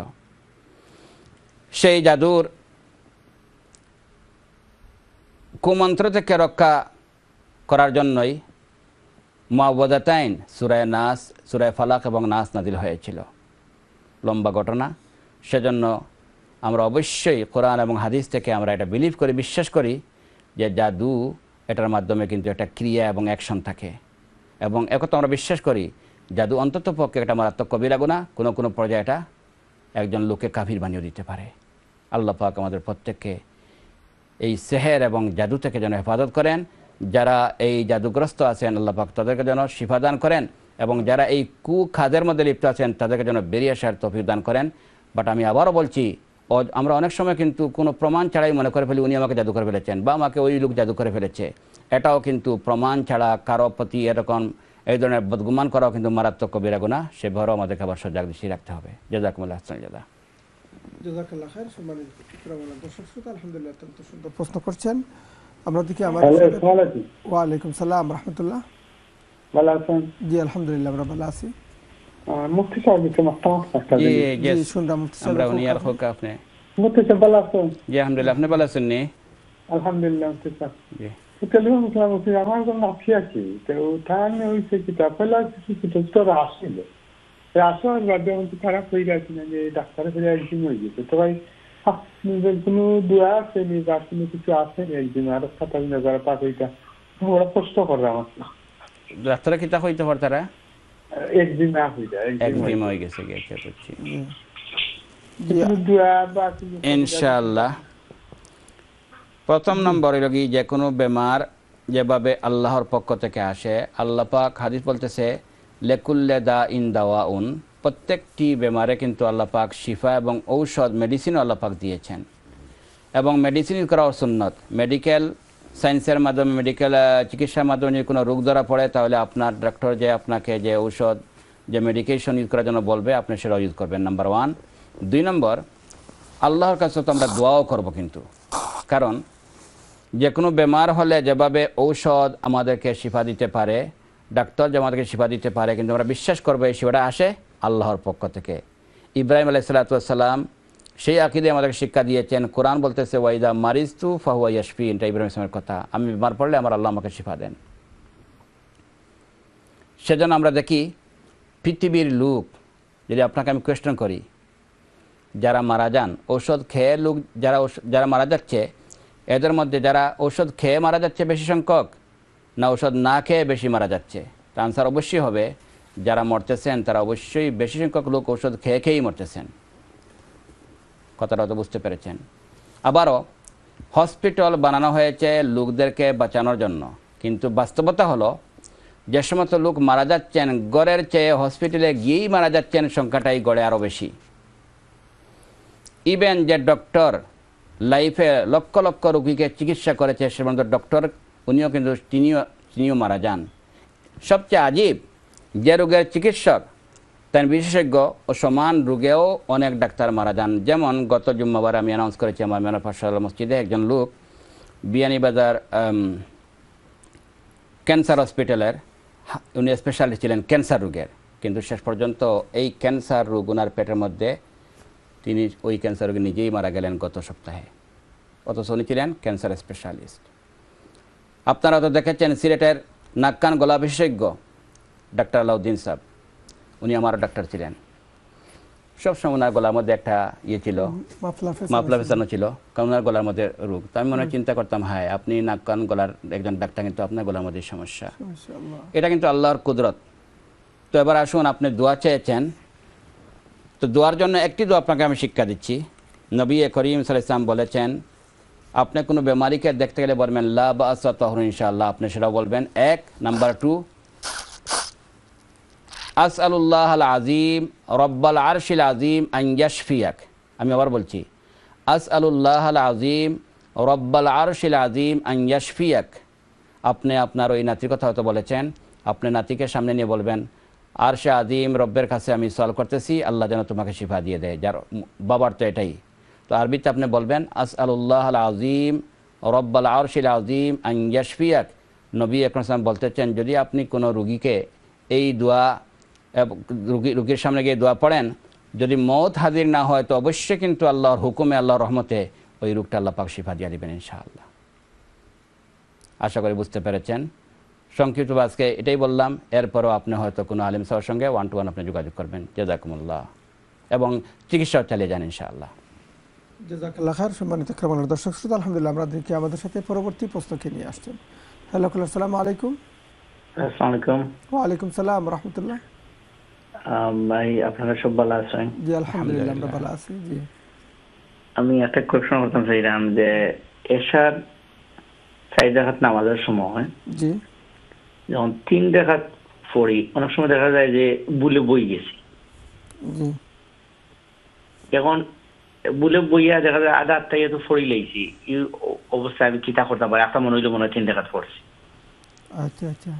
সেই জাদুর কুমন্ত্র থেকে রক্ষা করার জন্যই মুআওয়াযাতাইন, সূরা নাস, সূরা ফালাক এবং নাস নাজিল হয়েছিল। লম্বা ঘটনা, সেজন্য আমরা অবশ্যই কোরআন এবং হাদিস থেকে আমরা এটা বিলিভ করি, বিশ্বাস করি যে জাদু এটার মাধ্যমে কিন্তু একটা ক্রিয়া এবং অ্যাকশন থাকে। এবং একথা আমরা বিশ্বাস করি জাদু অন্তত পক্ষে একটা মারাত্মক কবিরা গুনাহ, কোনো কোনো পর্যায়ে এটা একজন লোককে কাফির বানিয়ে দিতে পারে। আল্লাহ পাক আমাদের প্রত্যেককে এই সেহের এবং জাদু থেকে যেন হেফাজত করেন। যারা এই জাদুগ্রস্ত আছেন আল্লাহ পাক তাদেরকে যেন শিফা দান করেন, এবং যারা এই কুকাজের মধ্যে লিপ্ত আছেন তাদেরকে যেন বেরিয়ে আসার তৌফিক দান করেন। বাট আমি আবারও বলছি, আমরা অনেক সময় কিন্তু কোনো প্রমাণ ছাড়াই মনে করে ফেলি উনি আমাকে জাদু করে ফেলেছেন বা আমাকে ওই লোক জাদু করে ফেলেছে। এটাও কিন্তু প্রমাণ ছাড়া কারো প্রতি এরকম এই ধরনের বদগুমান করাও কিন্তু মারাত্মক কবিরা গুনাহ। সে ভরও আমাদেরকে আবার সজাগ দৃষ্টি রাখতে হবে। জাযাকুমুল্লাহ আহসান জাযা। জাযাকাল্লাহ খাইর। সম্মানিত দর্শক শ্রোতা, আলহামদুলিল্লাহ অত্যন্ত সুন্দর প্রশ্ন করছেন। আমরা দেখি আমাদের ওয়া আলাইকুম সালাম রাহমাতুল্লাহ। ভালো আছেন? জি আলহামদুলিল্লাহ আমরা ভালো আছি। মুফতি সাহেব কি মতামত রাখছেন? জি জি শুনলাম মুফতি সাহেব, আমরা উনি আর হোক আপনি মুফতি সাহেব ভালো আছেন? জি আলহামদুলিল্লাহ। আপনি ভালো আছেন? নি আলহামদুলিল্লাহ মুফতি সাহেব। জি তেলু মুসলমান মুফতি আমার জন্য আপনি আছি তো উঠান হইছে কি তা পলা কিছু ডক্টর আসছিল রাসন বাদে উনি খারাপ হয়ে গেছে না যে ডাক্তারে ফিরে একদিন হয়ে গেছে তো ভাই নিজের কোনো দোয়া আছে নি রাসনে কিছু আছে একদিন আর কথা না যারা পাক হইতা বড় কষ্ট করে আমার ডাক্তারে কি তা হইতে পারে তারা একদিন না হই যায় একদিন হয়ে গেছে গেছে হচ্ছে কিছু দোয়া বাকি ইনশাআল্লাহ। প্রথম নম্বর হলো কি যে কোনো বেমার যেভাবে আল্লাহর পক্ষ থেকে আসে, আল্লাহ পাক হাদিস বলতেছে লেকুল্লে দা ইন দাওয়া উন, প্রত্যেকটি বেমারে কিন্তু আল্লাহ পাক শিফা এবং ঔষধ মেডিসিনও আল্লাহ পাক দিয়েছেন। এবং মেডিসিন করাও সুন্নত। মেডিকেল সায়েন্সের মাধ্যমে, মেডিকেল চিকিৎসার মাধ্যমে যদি কোনো রোগ ধরা পড়ে তাহলে আপনার ডাক্তার যে আপনাকে যে ঔষধ যে মেডিকেশন ইউজ করার জন্য বলবে আপনি সেটাও ইউজ করবেন, নাম্বার ওয়ান। দুই নম্বর, আল্লাহর কাছে তো আমরা দোয়াও করবো কিন্তু, কারণ যে কোনো বেমার হলে যেভাবে ঔষধ আমাদেরকে শিফা দিতে পারে, ডাক্তার যে আমাদেরকে শিফা দিতে পারে, কিন্তু আমরা বিশ্বাস করবো এই শিফাটা আসে আল্লাহর পক্ষ থেকে। ইব্রাহিম আলাইহিসসালাম সেই আকীদে আমাদেরকে শিক্ষা দিয়েছেন। কোরআন বলতেছে ওয়াইদা মারিজতু ফাহুয়া ইয়াশফিন, এটা ইব্রাহিম ইসলামের কথা। আমি বেমার পড়লে আমার আল্লাহ আমাকে শিফা দেন। সেজন্য আমরা দেখি পৃথিবীর লোক, যদি আপনাকে আমি কোয়েশ্চেন করি, যারা মারা যান ঔষধ খেয়ে, লোক যারা মারা যাচ্ছে এদের মধ্যে যারা ঔষধ খেয়ে মারা যাচ্ছে বেশি সংখ্যক, না ঔষধ না খেয়ে বেশি মারা যাচ্ছে? তা আনসার অবশ্যই হবে যারা মরতেছেন তারা অবশ্যই বেশি সংখ্যক লোক ঔষধ খেয়ে খেয়েই মরতেছেন। কথাটা তো বুঝতে পেরেছেন। আবারও হসপিটাল বানানো হয়েছে লোকদেরকে বাঁচানোর জন্য, কিন্তু বাস্তবতা হলো যে সমস্ত লোক মারা যাচ্ছেন গড়ের চেয়ে হসপিটালে গিয়েই মারা যাচ্ছেন সংখ্যাটাই গড়ে আরও বেশি। ইভেন যে ডক্টর লাইফে লক্ষ লক্ষ রোগীকে চিকিৎসা করেছে সেবন্ত ডক্টর উনিও কিন্তু তিনিও মারা যান। সবচেয়ে আজীব যে রোগের চিকিৎসক তার বিশেষজ্ঞ ও সমান রোগেও অনেক ডাক্তার মারা যান। যেমন গত জুম্মাবার আমি অ্যানাউন্স করেছি আমার মেনাফাশাল মসজিদে একজন লোক বিয়ানীবাজার ক্যান্সার হসপিটালের, উনি স্পেশালিস্ট ছিলেন ক্যান্সার রোগের, কিন্তু শেষ পর্যন্ত এই ক্যান্সার রোগ ওনার পেটের মধ্যে, তিনি ওই ক্যান্সার রোগী নিজেই মারা গেলেন গত সপ্তাহে, অথচ উনি ছিলেন ক্যান্সার স্পেশালিস্ট। আপনারা তো দেখেছেন সিলেটের নাক কান গলা বিশেষজ্ঞ ডাক্তার আলাউদ্দিন সাহেব, উনি আমারও ডাক্তার ছিলেন। সবসময় ওনার গলার মধ্যে একটা ইয়ে ছিল, মাফলা ফেসানো ছিল, কারণ ওনার গলার মধ্যে রোগ। তো আমি মনে চিন্তা করতাম হ্যাঁ আপনি নাক কান গলার একজন ডাক্তার, কিন্তু আপনার গলার মধ্যে সমস্যা। এটা কিন্তু আল্লাহর কুদরত, তো এবার আসুন আপনি দোয়া চেয়েছেন, তো দোয়ার জন্য একটি দোয়া আপনাকে আমি শিক্ষা দিচ্ছি। নবী করিম সাল্লাল্লাহু আলাইহি ওয়াসাল্লাম বলেছেন, আপনি কোনো বেমারিকে দেখতে গেলে বলবেন লা বাআসা তাহরু ইনশাআল্লাহ, আপনি সেটা বলবেন এক। নাম্বার 2, আসআলুল্লাহ আল আযীম রব্বাল আরশিল আযীম আন ইয়াশফিয়াক। আমি আবার বলছি, আসআলুল্লাহ আল আযীম রব্বাল আরশিল আযীম আন ইয়াশফিয়াক। আপনি আপনার ওই নাতির কথা হয়তো বলেছেন, আপনি নাতিকে সামনে নিয়ে বলবেন, আরশে আযীম রব্বের কাছে আমি সওয়াল করতেছি আল্লাহ যেন তোমাকে শিফা দিয়ে দেয়, যার বাবার তো এটাই। তো আরবিতে আপনি বলবেন আসআলুল্লাহ আল আযীম রব্বাল আরশিল আযীম আন ইয়াশফিয়াক। নবী একরাম সাল্লাল্লাহু আলাইহি ওয়াসাল্লাম বলতেছেন, যদি আপনি কোনো রোগীকে এই দোয়া রোগীর সামনে গিয়ে দোয়া পড়েন, যদি মওত হাজির না হয় তো অবশ্যই কিন্তু আল্লাহর হুকুমে আল্লাহর রহমতে ওই রোগটা আল্লাহ পাক শিফা দিয়ে দেবেন ইনশাআল্লাহ। আশা করি বুঝতে পেরেছেন। সংক্ষিপ্ত আজকে এটাই বললাম, এরপরও আপনি হয়তো কোনো আলিম সাহেবের সঙ্গে 1-to-1 আপনি যোগাযোগ করবেন। জাযাকুমুল্লাহ, এবং চিকিৎসাও চালিয়ে যান ইনশাআল্লাহ। জাযাকাল্লাহ খাইর। সম্মানিত ক্রমানুর দর্শক শ্রোতা, আলহামদুলিল্লাহ আমাদেরকে আমাদের সাথে পরবর্তী প্রশ্নকে নিয়ে আসছেন। হ্যালো, আসসালামু আলাইকুম। আসসালামু আলাইকুম। ওয়া আলাইকুম সালাম ওয়া রাহমাতুল্লাহ। ভাই আপনারা সব ভালো আছেন? জি আলহামদুলিল্লাহ আমরা ভালো আছি। জি আমি একটা কোশ্চেন করতে চাইলাম যে এশার 4 রাকাত নামাজের সময় জি যখন 3 রাকাত পড়ি অনেক সময় দেখা যায় যে ভুলে বই গেছি, জি এখন ভুলে বইয়া দেখা যায় আধা আটটাই তো পড়ি লাইছি, এই অবস্থা আমি কি তা করতে পারি? একটা মনে হইলো মনে 3 রাকাত পড়ছি। আচ্ছা আচ্ছা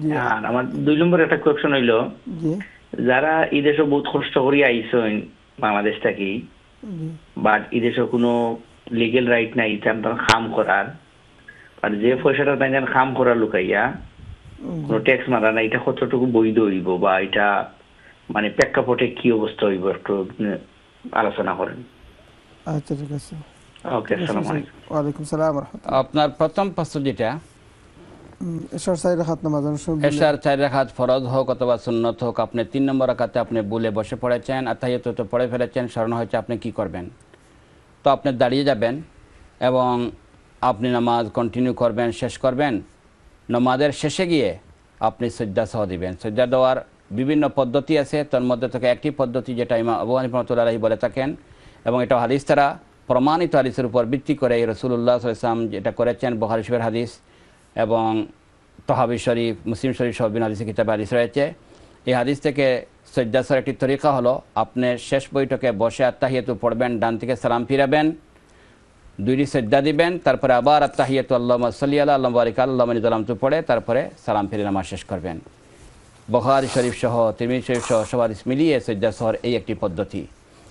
জি। আর আমার 2 নম্বর একটা কোশ্চেন হইলো, জি যারা এই দেশে বহুত কষ্ট করে আইসেন বাংলাদেশ থেকে, বাট এই দেশে কোনো লিগেল রাইট নাই তাদের কাম করার, আর যে পয়সাটা তাদের কাম করার লুকাইয়া কোনো ট্যাক্স মারা না, এটা কতটুকু বৈধ হইব বা এটা মানে প্রেক্ষাপটে কি অবস্থা হইব একটু আলোচনা করেন। আচ্ছা ঠিক আছে, ওকে, আসসালামু আলাইকুম। ওয়া আলাইকুম সালাম ওয়া রাহমাতুল্লাহ। আপনার প্রথম প্রশ্ন যেটা এশার 4 রাকাত নামাজের সময় এশার 4 রাকাত ফরজ হোক অথবা সুন্নত হোক, আপনি 3 নম্বর রাকাতে আপনি ভুলে বসে পড়েছেন, আতাহিয়াত তো পড়ে ফেলেছেন, শরণ হয়েছে, আপনি কি করবেন? তো আপনি দাঁড়িয়ে যাবেন এবং আপনি নামাজ কন্টিনিউ করবেন, শেষ করবেন। নামাজের শেষে গিয়ে আপনি সিজদা সহ দিবেন। সিজদা দেওয়ার বিভিন্ন পদ্ধতি আছে, তার মধ্যে থেকে একটি পদ্ধতি যেটা ইমাম আবু হানিফা রাহমাতুল্লাহ আলাইহি বলে থাকেন, এবং এটা হাদিস দ্বারা প্রমাণিত, হাদিসের উপর ভিত্তি করে রাসূলুল্লাহ সাল্লাল্লাহু আলাইহি ওয়াসাল্লাম যেটা করেছেন, বুখারী শরীফের হাদিস এবং তহাবি শরীফ, মুসলিম শরীফ সব বিন হাদিসের কিতাবে হাদিস রয়েছে। এই হাদিস থেকে সিজদার একটি তরিকা হলো, আপনি শেষ বৈঠকে বসে আত্তাহিয়াতু পড়বেন, ডান থেকে সালাম ফিরাবেন, 2টি সিজদা দিবেন, তারপরে আবার আত্তাহিয়াতু আল্লাহুম্মা সাল্লি আলা আল্লাহ বারিক আল্লাহ মানি দালামতু পড়ে তারপরে সালাম ফিরে নামাজ শেষ করবেন। বুখারী শরীফ সহ তিরমিজি শরীফ সহ সব হাদিস মিলিয়ে সিজদা সহর এই একটি পদ্ধতি।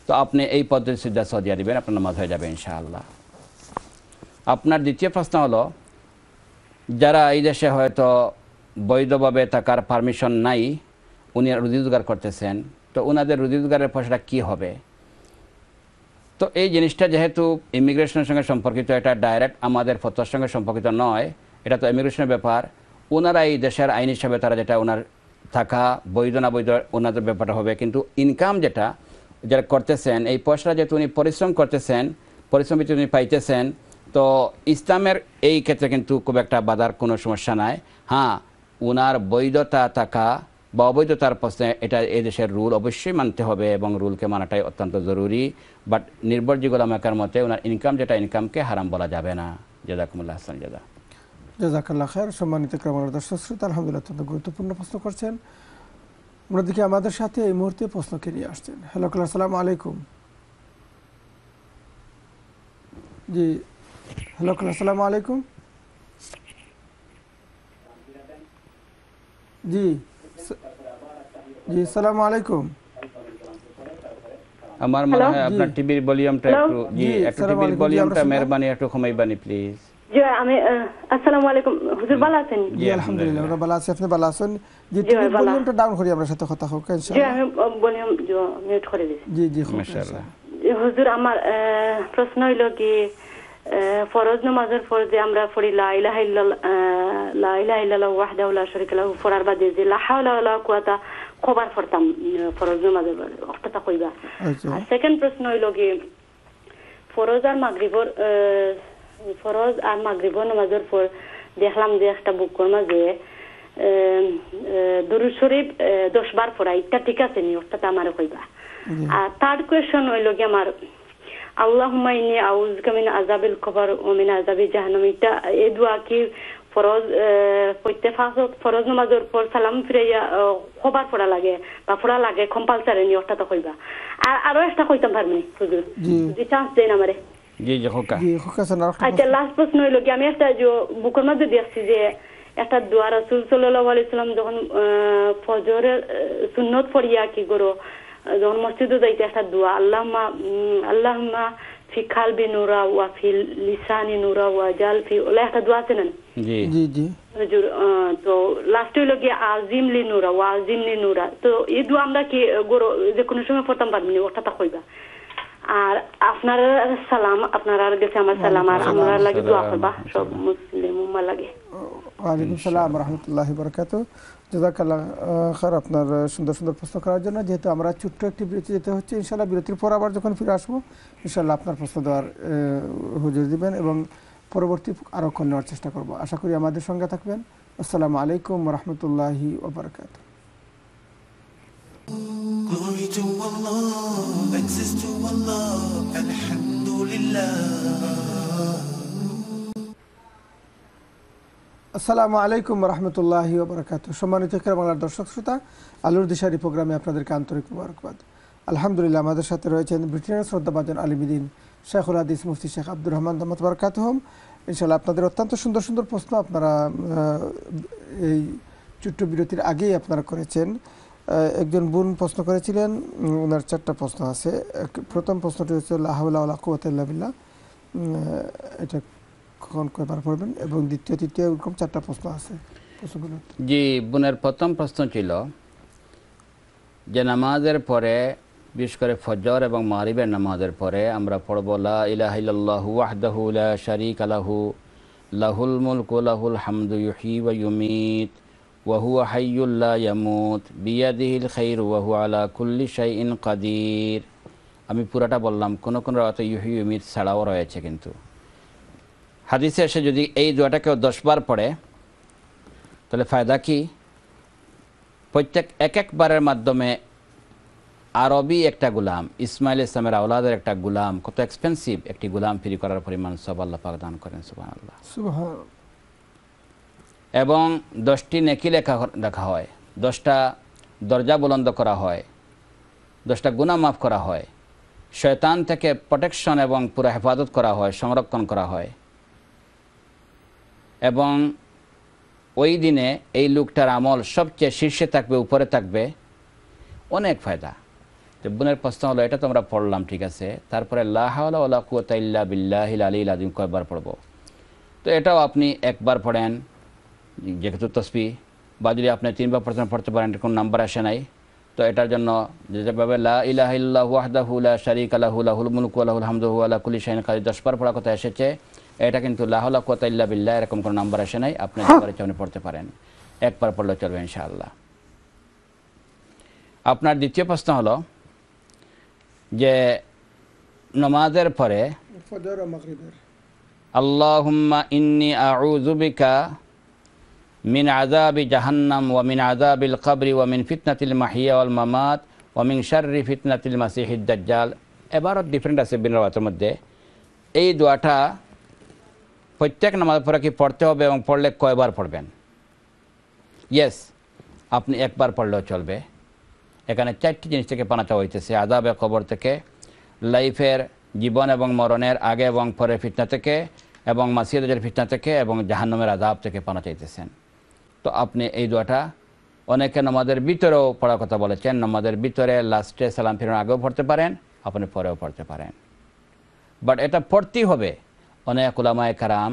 তো আপনি এই পদ্ধতি সিজদা সহ দিয়ে দিবেন, আপনার নামাজ হয়ে যাবে ইনশাআল্লাহ। আপনার দ্বিতীয় প্রশ্ন হলো, যারা এই দেশে হয়তো বৈধভাবে থাকার পারমিশন নাই, উনি রুজি রোজগার করতেছেন, তো ওনাদের রুজি রোজগারের পয়সাটা কী হবে? তো এই জিনিসটা যেহেতু ইমিগ্রেশনের সঙ্গে সম্পর্কিত, এটা ডাইরেক্ট আমাদের ফতোয়ার সঙ্গে সম্পর্কিত নয়, এটা তো ইমিগ্রেশনের ব্যাপার। ওনারা এই দেশের আইন হিসাবে তারা যেটা ওনার থাকা বৈধ না বৈধ ওনাদের ব্যাপারটা হবে, কিন্তু ইনকাম যেটা যারা করতেছেন এই পয়সাটা যেহেতু উনি পরিশ্রম করতেছেন, পরিশ্রম ভিত্তিক উনি পাইতেছেন, তো ইসলামের এই ক্ষেত্রে কিন্তু খুব একটা বাধার কোনো সমস্যা নাই। হ্যাঁ, ওনার বৈধতা থাকা বা অবৈধতার প্রশ্নে এটা এই দেশের রুল অবশ্যই মানতে হবে এবং রুলকে মানাটাই অত্যন্ত জরুরি, বাট নির্ভরযোগ্য আমাকার মতে ওনার ইনকাম যেটা ইনকামকে হারাম বলা যাবে না। জাযাকুমুল্লাহ হাসান জাযা। জাযাকাল্লাহ খাইর। সম্মানিত ক্রমানুসারে দর্শক শ্রোতা, আলহামদুলিল্লাহ অত্যন্ত গুরুত্বপূর্ণ প্রশ্ন করছেন, আপনাদেরকে আমাদের সাথে এই মুহূর্তে প্রশ্নকে নিয়ে আসছেন। হ্যালো, আসসালামু আলাইকুম। জি হ্যালো, আসসালামু আলাইকুম। জি জি আসসালামু আলাইকুম। আমার মনে হয় আপনার টিভির ভলিউমটা একটু, জি একটু টিভির ভলিউমটা মেহেরবানি একটু কমাইবানি প্লিজ। জি আমি আসসালামু আলাইকুম। হুজুর ভালো আছেন? জি আলহামদুলিল্লাহ আমরা ভালো আছি, আপনি ভালো আছেন? জি টিভির ভলিউমটা ডাউন করি, আপনার সাথে কথা হোক ইনশাআল্লাহ। জি আমি ভলিউম মিউট করে দিয়েছি। জি জি মাশাআল্লাহ। হুজুর আমার প্রশ্ন হলো কি, ফরজ নামাজের ফরজে আমরা পড়ি লা ইলাহা ইল্লাল্লাহ লা ইলাহা ইল্লাল্লাহু ওয়াহদাহু লা শারীকা লাহু ফরার বাদে যে লা হাওলা ওয়া লা কুওয়াতা খবর পড়তাম ফরজ নামাজের ওয়াক্তটা কইবা। আর সেকেন্ড প্রশ্ন হইল কি, ফরজ আর মাগরিবর নামাজের পর দেখলাম যে একটা বুকের মাঝে Duru Shurib Doshbar for I Tatika Senor Tatamara Kuba. A third question will Gamar Allahumma inni a'udhuka min azabil qabr wa min azabi jahannamita Edwaki for us Poitefas for us Nomador for Salam Freya Hobar for Alage, but for Alage compulsory in your Tatakoiba. Arrest a Hoitam Parmi, the chance de Namare. At the last person will Gamesta Bukama de Diaz. একটা দোয়া রাসূল সাল্লাল্লাহু আলাইহি সাল্লাম যখন ফজরের সুন্নাত পড়িয়া কি করো যখন মসজিদে যাইতে একটা দোয়া আল্লাহুম্মা আল্লাহুম্মা ফি কলবি নূরা ওয়া ফি লিসানি নূরা ওয়া জাল ফি ওলাহা দোয়াতেন জি জি জি হুজুর তো লাস্ট হলো কি আজিম লি নূরা ওয়া আজিম লি নূরা তো এই দোয়া আমরা কি করো যে কোন সময় পড়তাম পারবনি ওটা তা কইবা আর আপনার সালাম আপনার আর কাছে আমার সালাম আর আমরা লাগি দোয়া করবা সব মুসলিম উম্মাহ লাগে ওয়ালাইকুম আসসালাম রাহমাতুল্লাহি ওয়া বারাকাতুহু জাযাকাল্লাহ খায়ের আপনার সুন্দর সুন্দর প্রশ্ন করার জন্য যেহেতু আমরা ছোট্ট একটি বিরতি দিতে হচ্ছে ইনশাআল্লাহ বিরতির পর আবার যখন ফিরে আসব ইনশাআল্লাহ আপনার প্রশ্ন দেওয়ার হুজুর দিবেন এবং পরবর্তী আরো করার চেষ্টা করব আশা করি আমাদের সঙ্গে থাকবেন আসসালামু আলাইকুম ওয়া রাহমাতুল্লাহি ওয়া বারাকাতুহু Glory to Allah, exist to Allah, alhamdulillah আসসালামু আলাইকুম ওয়া রাহমাতুল্লাহি ওয়া বারাকাতুহু সম্মানিত ক্রেতাবাংলার দর্শক শ্রোতা আলোর দিশারি প্রোগ্রামে আপনাদেরকে আন্তরিক মোবারকবাদ আলহামদুলিল্লাহ আমাদের সাথে রয়েছেন ব্রিটেনের শ্রদ্ধাভাজন আল-মিদিন শেখ আল-হাদিস মুফতি শেখ আব্দুর রহমান দামাত বারাকাতুহুম ইনশাআল্লাহ আপনাদের অত্যন্ত সুন্দর সুন্দর প্রশ্ন আপনারা এই ছোট্ট বিরতির আগেই আপনারা করেছেন একজন বোন প্রশ্ন করেছিলেন ওনার চারটা প্রশ্ন আছে প্রথম প্রশ্নটি হচ্ছে লা হাওলা ওয়া লা কুওয়াতা ইল্লা বিল্লাহ এটা কোন কয়বার পড়বেন এবং দ্বিতীয় তৃতীয় এরকম চারটা প্রশ্ন আছে প্রশ্নগুলো জি বুনের প্রথম প্রশ্ন ছিল যে নামাজের পরে বিশেষ করে ফজর এবং মাগরিবের নামাজের পরে আমরা পড়ব লা ইলাহা ইল্লাল্লাহু ওয়াহদাহু লা শারীকা লাহু লাহুল মুলকু লাহুল হামদু ইউহয়ী ওয়া ইউমীত ওয়া হুয়া হাইয়্যুল লা ইয়ামুত বিয়াদিহিল খায়রু ওয়া হুয়া আলা কুল্লি শাইইন কাদির আমি পুরাটা বললাম কোন কোন রাতে ইউহয়ী ইউমীত ছাড়াও রয়েছে কিন্তু হাদিসে এসে যদি এই দোয়াটাকে 10 বার পড়ে তাহলে फायदा কি প্রত্যেক এক বারের মাধ্যমে আরবি একটা গোলাম ইসমাঈল ইসলামের اولادের একটা গোলাম কত এক্সপেন্সিভ একটি গোলাম ফ্রি করার পরিমাণ সব আল্লাহ পাক দান করেন সুবহানাল্লাহ সুবহান এবং 10 টি নেকি লেখা হয় 10 টা দরজা বুলন্দ করা হয় 10 টা গুনাহ maaf করা হয় শয়তান থেকে প্রোটেকশন এবং পুরো হেফাজত করা হয় সংরক্ষণ করা হয় এবং ওই দিনে এই লোকটার আমল সবচেয়ে শীর্ষে থাকবে উপরে থাকবে অনেক फायदा তো বুনের প্রশ্ন হলো এটা তো আমরা পড়লাম ঠিক আছে তারপরে লা হাওলা ওয়া লা কুওয়াতা ইল্লা বিল্লাহিল আলিল আযীম কয়বার পড়ব তো এটাও আপনি একবার পড়েন যেহেতু তাসবিহ বা যদি আপনি তিনবার পড়তে পারেন কোন নাম্বার আসে নাই তো এটার জন্য যেভাবে লা ইলাহা ইল্লাল্লাহু ওয়াহদাহু লা শারীকা লাহু লাহুল মুলকু ওয়া লাহুল হামদু ওয়া আলা কুল্লি শাইইন কাদির 10 বার পড়া কথা এসেছে এটা কিন্তু লা হাওলা কুওয়াতা ইল্লা বিল্লাহ এরকম কোন নাম্বার আসে নাই আপনি একবারে চাইলে পড়তে পারেন একবার পড়লে চলবে ইনশাআল্লাহ আপনার দ্বিতীয় প্রশ্ন হলো যে নামাজের পরে ফজর ও মাগরিবের আল্লাহুম্মা ইন্নী আউযু বিকা মিন আযাবি জাহান্নাম ওয়া মিন আযাবিল কবরি ওয়া মিন ফিতনাতিল মাহইয়া ওয়াল মামাত ওয়া মিন শাররি ফিতনাতিল মাসিহিদ দাজ্জাল এবারে ডিফারেন্ট আছে বিনরাতের মধ্যে এই দোয়াটা প্রত্যেক নামাজের পরে কি পড়তে হবে এবং পড়লে কয়বার পড়বেন यस আপনি একবার পড়লেও চলবে এখানে চারটি জিনিস থেকে পানা চাওয়া হইতেছে আযাব ও কবর থেকে লাইফের জীবন এবং মরণের আগে এবং পরে ফিতনা থেকে এবং মাসিহিদের ফিতনা থেকে এবং জাহান্নামের আযাব থেকে পানা চাইতেছেন তো আপনি এই দোয়াটা অনেকে নামাজের ভিতরেও পড়ার কথা বলেছেন নামাজের ভিতরে লাস্টে সালাম ফিরানোর আগেও পড়তে পারেন আপনি পরেও পড়তে পারেন বাট এটা পড়তেই হবে অনেক উলামায়ে کرام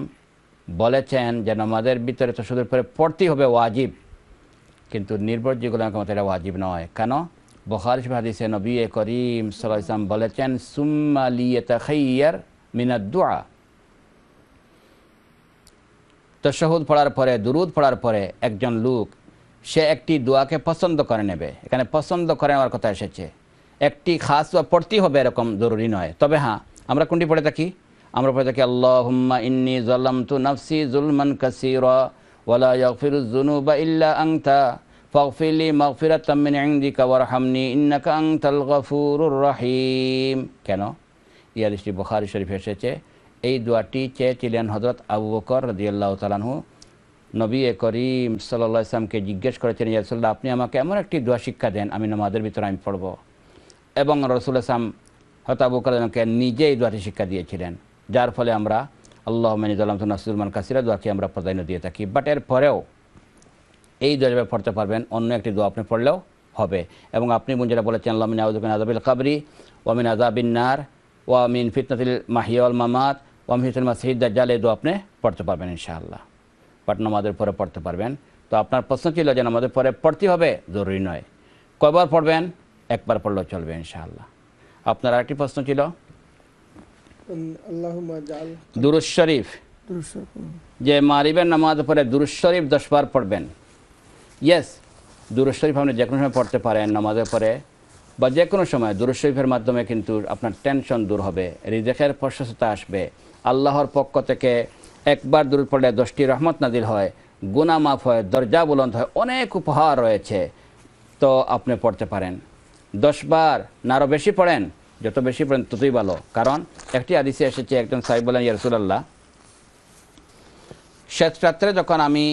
বলেছেন যে নামাজের ভিতরে তো শুধু পরে পড়তেই হবে ওয়াজিব কিন্তু নির্ভরযোগ্য মতে এটা ওয়াজিব নয় কেন বুখারী শরীফ হাদিসে নবী করিম সাল্লাল্লাহু আলাইহি ওয়াসাল্লাম বলেছেন সুম্মা লিয়াতাখায়্যার মিনাদ দুআ তাশাহুদ পড়ার পরে দুরূদ পড়ার পরে একজন লোক সে একটি দোয়াকে পছন্দ করে নেবে এখানে পছন্দ করে নেওয়ার কথা এসেছে একটি খাস বা পড়তেই হবে এরকম জরুরি নয় তবে হ্যাঁ আমরা কোনটি পড়ে থাকি আমরা পড়ে থাকি আল্লাহুম্মা ইন্নী যালামতু নাফসি যুলমান কাসীরা وَلَا يَغْفِرُ الذُّنُوبَ إِلَّا أَنْتَ فَاغْفِرْ لِي مَغْفِرَةً مِنْ عِنْدِكَ وَارْحَمْنِي إِنَّكَ أَنْتَ الْغَفُورُ الرَّحِيم Keno? Here is the Bukhari Sharif Hesheche. Ei duati che chilen Hazrat Abu Bakr radiyallahu ta'ala anhu Nabi Karim sallallahu alaihi wasallam ke jiggesh korechen ya Rasulullah apni amake emon ekti dua shikkha den ami namazer bhitore ami porbo ebong Rasulullah sam Hazrat Abu Bakr ke nijei duati shikkha diyechilen jar phole amra Allahumma inni zalamtu nafsi zulman kaseera dua ki amra pradhano diye thaki but er poreo ei dua jebe porte parben onno ekti dua apni porleo hobe ebong apni bunjera bolechen Allahumma inni a'udhu bika min azabil qabri wa min azabin nar wa min fitnatil mahya wal mamat ওয়ামহিতুল মাসিহ দাজ্জাল এ দোয়া আপনি পড়তে পারবেন ইনশাআল্লাহ পাঠ নামাজের পরে পড়তে পারবেন তো আপনার প্রশ্ন ছিল যে নামাজের পরে পড়তে হবে জরুরি নয় কয়বার পড়বেন একবার পড়লেও চলবে ইনশাআল্লাহ আপনার আরেকটি প্রশ্ন ছিল আল্লাহুম্মা জাল দুরূদ শরীফ যে মাগরিবের নামাজের পরে দুরূদ শরীফ 10 বার পড়বেন ইয়েস দুরূদ শরীফ আপনি যে কোনো সময় পড়তে পারেন নামাজের পরে বা যে কোনো সময় দুরূদ শরীফের মাধ্যমে কিন্তু আপনার টেনশন দূর হবে রিজিকের প্রশস্ততা আসবে আল্লাহর পক্ষ থেকে একবার দূর পড়লে 10টি রহমত নাযিল হয় গুনাহ মাফ হয় দরজা বুলন্দ হয় অনেক উপহার রয়েছে তো আপনি পড়তে পারেন 10 বার নারো বেশি পড়েন যত বেশি পড়েন ততই ভালো কারণ একটি হাদিসে এসেছে একজন সাহাবী বলেন ইয়া রাসূলুল্লাহ শেষ রাতে যখন আমি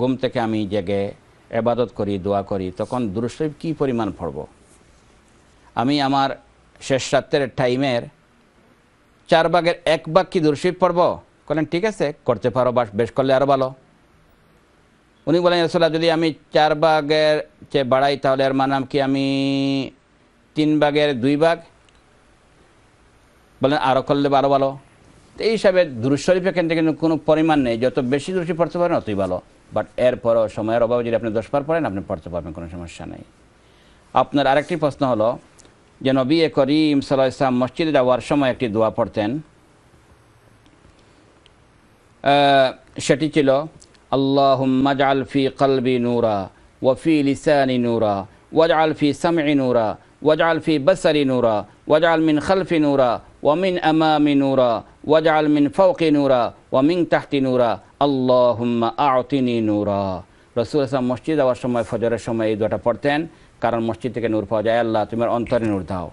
ঘুম থেকে আমি জেগে ইবাদত করি দোয়া করি তখন দুরূদ শরীফ কি পরিমাণ পড়ব আমি আমার শেষ রাতের টাইমের চার ভাগের এক ভাগ কি দুরূদ শরীফ পড়ব বলেন ঠিক আছে করতে পারো বেশ করলে আরো ভালো উনি বলেন রাসূলুল্লাহ যদি আমি চার ভাগের চেয়ে বাড়াই তাহলে এর মান কি আমি তিন ভাগের দুই ভাগ বলেন আরো করলে আরো ভালো এই হিসাবে দুরূদ শরীফে কিন্তু কোনো পরিমাণ নেই যত বেশি দুরূদ শরীফ পড়তে পারেন ততই ভালো বাট এর পরও সময়ের অভাবে যদি আপনি 10 বার পড়েন আপনি পড়তে পারবেন কোনো সমস্যা নাই আপনার আরেকটি প্রশ্ন হলো যে নবী করিম সাল্লাল্লাহু আলাইহি ওয়াসাল্লাম মসজিদে যাওয়ার সময় একটি দোয়া পড়তেন সেটি ছিল আল্লাহুম্মা জাল ফি কলবি নূরা ওয়া ফি লিসানি নূরা ওয়াজআল ফি সামঈ নূরা ওয়াজআল ফি বাসারি নূরা ওয়াজআল মিন খালফি নূরা ওয়া মিন আমামি নূরা ওয়াজআল মিন ফাওকি নূরা ওয়া মিন তাহতি নূরা আল্লাহুম্মা আ'তিনি নূরা রাসূলুল্লাহ সাল্লাল্লাহু আলাইহি ওয়াসাল্লাম মসজিদে যাওয়ার সময় ফজরের সময় এই দোয়াটা পড়তেন কারণ মসজিদ থেকে নূর পাওয়া যায় আল্লাহ তুমি আমার অন্তরে নূর দাও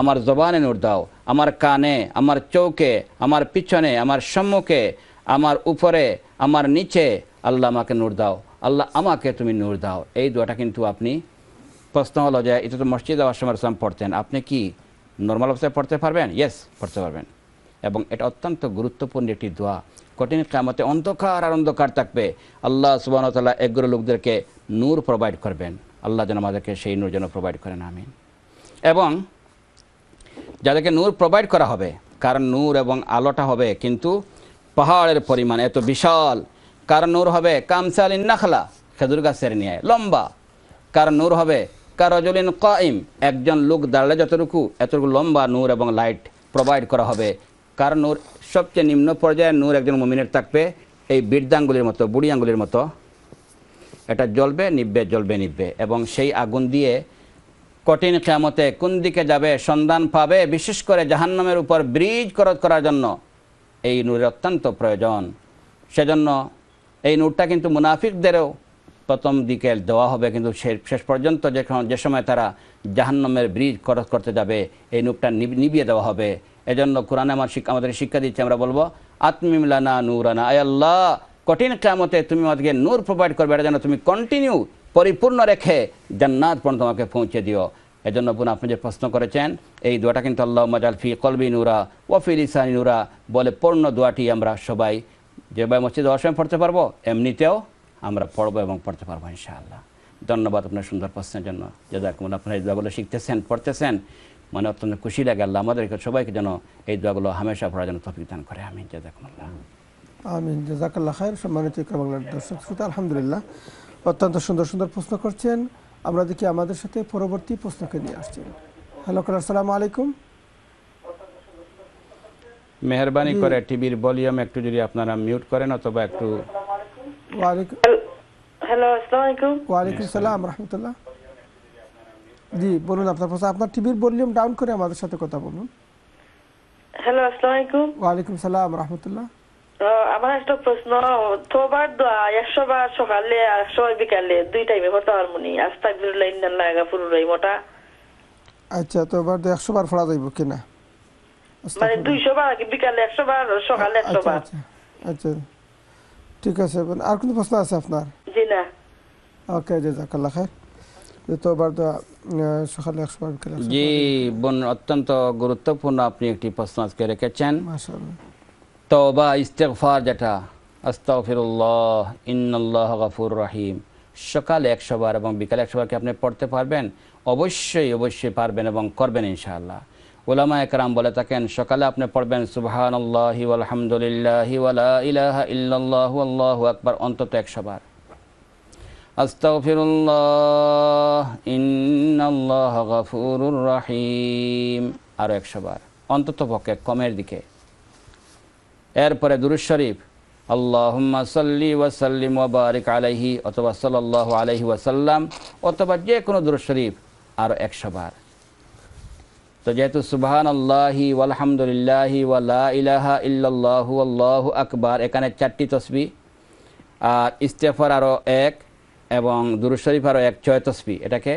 আমার জবানে নূর দাও আমার কানে আমার চোখে আমার পিছনে আমার সম্মুখে আমার উপরে আমার নিচে আল্লাহ আমাকে নূর দাও আল্লাহ আমাকে তুমি নূর দাও এই দোয়াটা কিন্তু আপনি প্রশ্ন হলো যে এটা তো মসজিদে যাওয়ার সময় সাম পড়তেন আপনি কি নরমাল অবস্থায় পড়তে পারবেন ইয়েস পড়তে পারবেন এবং এটা অত্যন্ত গুরুত্বপূর্ণ একটি দোয়া কঠিন কিয়ামতে অন্ধকার আর অন্ধকার থাকবে আল্লাহ সুবহানাহু ওয়া তাআলা একগুলো লোকদেরকে নূর প্রোভাইড করবেন আল্লাহ যেন আমাদেরকে সেই নূর যেন প্রোভাইড করেন আমিন এবং যাদেরকে নূর প্রোভাইড করা হবে কারণ নূর এবং আলোটা হবে কিন্তু পাহাড়ের পরিমাণ এত বিশাল কারণ নূর হবে কামসালিন নাখলা খেজুর গাছের ন্যায় লম্বা কারণ নূর হবে কারজুলিন কাইম একজন লোক দাঁড়ালে যতটুকু এতটুকু লম্বা নূর এবং লাইট প্রোভাইড করা হবে কারণ নূর সবচেয়ে নিম্ন পর্যায়ে নূর একজন মুমিনের থাকবে এই বৃদ্ধাঙ্গুলির মতো বুড়ি আঙ্গুলির মতো এটা জ্বলবে নিভবে জ্বলবে নিভবে এবং সেই আগুন দিয়ে কঠিন কিয়ামতে কোন দিকে যাবে সন্ধান পাবে বিশেষ করে জাহান্নামের উপর ব্রিজ করার জন্য এই নূরের অত্যন্ত প্রয়োজন সেজন্য এই নূরটা কিন্তু মুনাফিকদেরও প্রথম দিকে দেওয়া হবে কিন্তু শেষ পর্যন্ত যে সময় তারা জাহান্নামের ব্রিজ করতে যাবে এই নূরটা নিভিয়ে দেওয়া হবে এজন্য কোরআন আমাদের শিক্ষা দিচ্ছে আমরা বলবো আতমিম লানা নূরানা আয় আল্লাহ কঠিন কিয়ামতে তুমি আমাদেরকে নূর প্রোভাইড করবে এটা যেন তুমি কন্টিনিউ পরিপূর্ণ রেখে জান্নাত পর্যন্ত আমাকে পৌঁছে দিও এজন্য বোন আপনি যে প্রশ্ন করেছেন এই দোয়াটা কিন্তু আল্লাহুম্মা জাল ফি কলবি নূরা ওয়া ফি লিসানি নূরা বলে পূর্ণ দোয়াটি আমরা সবাই যে ভাই মসজিদে যাওয়ার সময় পড়তে পারবো এমনিতেও আমরা পড়বো এবং পড়তে পারবো ইনশাআল্লাহ ধন্যবাদ আপনার সুন্দর প্রশ্নের জন্য জাযাকুমুল্লাহ আপনারা এই দোয়াগুলো শিখতেছেন পড়তেছেন মনে অত্যন্ত খুশি লাগে আল্লাহ আমাদেরকে সবাইকে যেন এই দোয়াগুলো হামেশা পড়ার জন্য তৌফিক দান করে আমিন জাযাকুমুল্লাহ আমিন জাযাকাল্লাহ খায়ের সম্মানিত বাংলা দর্শক শ্রোতা আলহামদুলিল্লাহ অত্যন্ত সুন্দর সুন্দর প্রশ্ন করছেন আমরা দেখি আমাদের সাথে পরবর্তী প্রশ্নকে নিয়ে আসছেন হ্যালো কলার আসসালামু আলাইকুম মেহেরবানি করে টিভির ভলিউম একটু যদি আপনারা মিউট করেন অথবা একটু ওয়ালাইকুম হ্যালো আসসালামু আলাইকুম ওয়ালাইকুম সালাম রাহমাতুল্লাহ জি বলুন আপনার প্রশ্ন আপনার টিভির ভলিউম ডাউন করে আমাদের সাথে কথা বলুন হ্যালো আসসালামু আলাইকুম ওয়ালাইকুম সালাম রাহমাতুল্লাহ আমার একটা প্রশ্ন, তোবার দোয়া ১০০ বার সকালে আর ১০০ বার বিকালে দুই টাইমে পড়তে পারবো নি? আস্তাগফিরুল্লাহ ইন্নাল্লাহ গাফুরুর রহিম। ওটা আচ্ছা, তোবার দোয়া ১০০ বার পড়া যাইবো কিনা? মানে ২০০ বার কি বিকালে ১০০ বার সকালে ১০০ বার? আচ্ছা ঠিক আছে। আর কোন প্রশ্ন আছে আপনার? জি না। ওকে, জাযাকাল্লাহ খাইর। তোবার দোয়া সকালে ১০০ বার বিকালে। জি বোন, অত্যন্ত গুরুত্বপূর্ণ আপনি একটি প্রশ্ন আজকে রেখেছেন। মাশাআল্লাহ। তওবা ইস্তেগফার যেটা আস্তাগফিরুল্লাহ ইন্নাল্লাহ গাফুরুর রহিম, সকালে ১০০ বার এবং বিকালে ১০০ বার কি আপনি পড়তে পারবেন? অবশ্যই অবশ্যই পারবেন এবং করবেন ইনশাআল্লাহ। উলামা একরাম বলে থাকেন সকালে আপনি পড়বেন সুবহানাল্লাহি ওয়াল হামদুলিল্লাহি ওয়া লা ইলাহা ইল্লাল্লাহু আল্লাহু আকবার অন্তত ১০০ বার, আস্তাগফিরুল্লাহ ইন্নাল্লাহ গাফুরুর রহিম আর ১০০ বার অন্তত পক্ষে কমের দিকে। এরপরে দুরুদ শরীফ আল্লাহুম্মা সাল্লি ওয়া সাল্লিম ওয়া বারিক আলাইহি অথবা সাল্লাল্লাহু আলাইহি ওয়াসাল্লাম অথবা যে কোনো দুরুদ শরীফ আর ১০০ বার। তো যেহেতু সুবহানাল্লাহি ওয়াল হামদুলিল্লাহি ওয়া লা ইলাহা ইল্লাল্লাহু আল্লাহু আকবার এখানে ৪টি তাসবিহ আর ইস্তেগফার আরও ১ এবং দুরুদ শরীফ আরও ১, ৬ তাসবিহ। এটাকে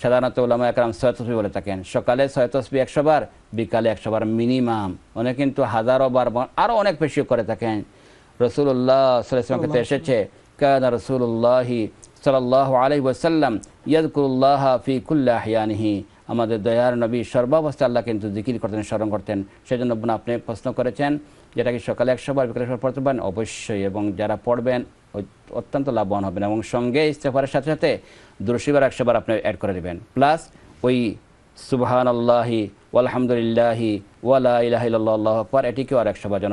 সাধারণত উলামা একরাম ৬ তাসবিহ বলে থাকেন। সকালে ৬ তাসবিহ ১০০ বার, বিকালে ১০০ বার মিনিমাম, অনেক কিন্তু হাজারো বার আরও অনেক বেশি করে থাকেন। রসুল্লাহ সাল্লাল্লাহু আলাইহি এসেছে কানা রসুল্লাহি সাল্লাল্লাহু আলাইহি ওয়াসাল্লাম ইয়াযকুরুল্লাহ ফি কুল্লি আহয়ানিহি, আমাদের দয়ার নবী সর্বাবস্থায় আল্লাহ কিন্তু জিকির করতেন, স্মরণ করতেন। সেই জন্য আপনি প্রশ্ন করেছেন যেটা কি সকালে ১০০ বার বিকালে ১০০ বার পড়তে পারেন? অবশ্যই, এবং যারা পড়বেন অত্যন্ত লাভবান হবেন। এবং সঙ্গে ইস্তেগফারের সাথে সাথে দুরূদ শরীফ ১০০ বার আপনি অ্যাড করে দেবেন, প্লাস ওই সুবহানাল্লাহি ওয়াল হামদুলিল্লাহি ওয়া লা ইলাহা ইল্লাল্লাহ আল্লাহু আকবার এটিকেও আর ১০০ বার যদি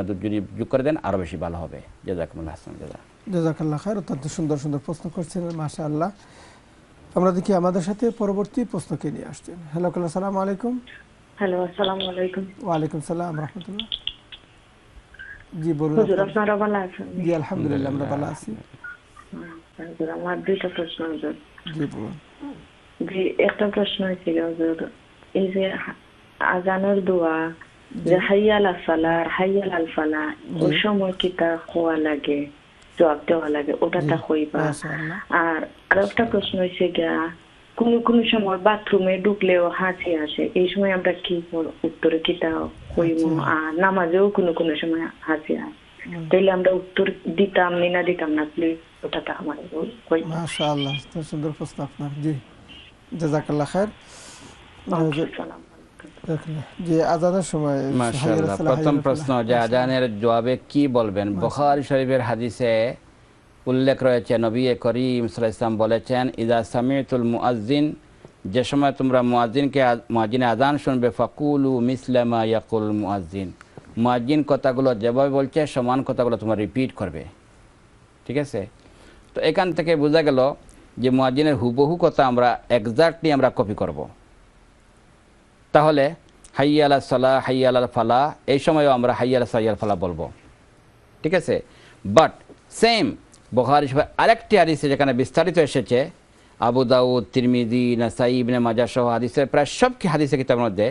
যোগ করে দেন আরও বেশি ভালো হবে। জাযাকুমুল্লাহ হাসান। জাযাকাল্লাহ খায়র। অত্যন্ত সুন্দর সুন্দর প্রশ্ন করছেন, মাশাআল্লাহ। আমরা দেখি আমাদের সাথে পরবর্তী প্রশ্নকে নিয়ে আসছেন। হ্যালো, আসসালামু আলাইকুম। হ্যালো, আসসালামু আলাইকুম। ওয়া আলাইকুম সালাম ওয়া রাহমাতুল্লাহ। জি বলুন। হুজুর আপনারা ভালো আছেন? জি আলহামদুলিল্লাহ আমরা ভালো আছি। হুজুর আমার দুটো প্রশ্ন আছে। জি বলুন। জি একটা প্রশ্ন আছে হুজুর, এই যে আজানের দোয়া যে হাইয়া আলাল ফালাহ হাইয়া আলাল ফালাহ ওই সময় কি তা খোয়া লাগে, জবাব দেওয়া লাগে, ওটাটা হইবা। আর আরেকটা প্রশ্ন হয়েছে গিয়া কোন কোন সময় বাথরুমে ঢুকলেও হাঁচি আসে, এই সময় আমরা কি উত্তরে কিতা হইব? আর নামাজেও কোন কোন সময় হাঁচি আসে, তাইলে আমরা উত্তর দিতাম না দিতাম না, প্লিজ ওটাটা আমার কই। মাশাআল্লাহ, সুন্দর প্রশ্ন আপনার। জি জাযাকাল্লাহ খায়র। প্রথম প্রশ্ন যে আজানের জবাবে কি বলবেন, বুখারী শরীফের হাদিসে উল্লেখ রয়েছে নবী করিম সাল্লাল্লাহু আলাইহি ওয়াসাল্লাম বলেছেন ইযা সামিতুল মুয়াজ্জিন, যে সময় তোমরা মুয়াজ্জিনের আজান শুনবে ফাকুলু মিসলা মা ইয়াকুল মুয়াজ্জিন, মুয়াজ্জিন কথাগুলো যেভাবে বলছে সমান কথাগুলো তোমরা রিপিট করবে, ঠিক আছে? তো এখান থেকে বোঝা গেল যে মুয়াজ্জিনের হুবহু কথা আমরা এক্স্যাক্টলি আমরা কপি করব। তাহলে হাইয়া আলা সালাহ হাইয়া আলা ফালাহ এই সময়ও আমরা হাইয়া আলা সাইয়াল ফালাহ বলবো, ঠিক আছে? বাট সেম বুখারী শরীফের আরেকটি হাদিসে যেখানে বিস্তারিত এসেছে, আবু দাউদ, তিরমিজি, নাসাই, ইবনে মাজাহ সহ হাদিসের প্রায় সব হাদিসে কিতাবের মধ্যে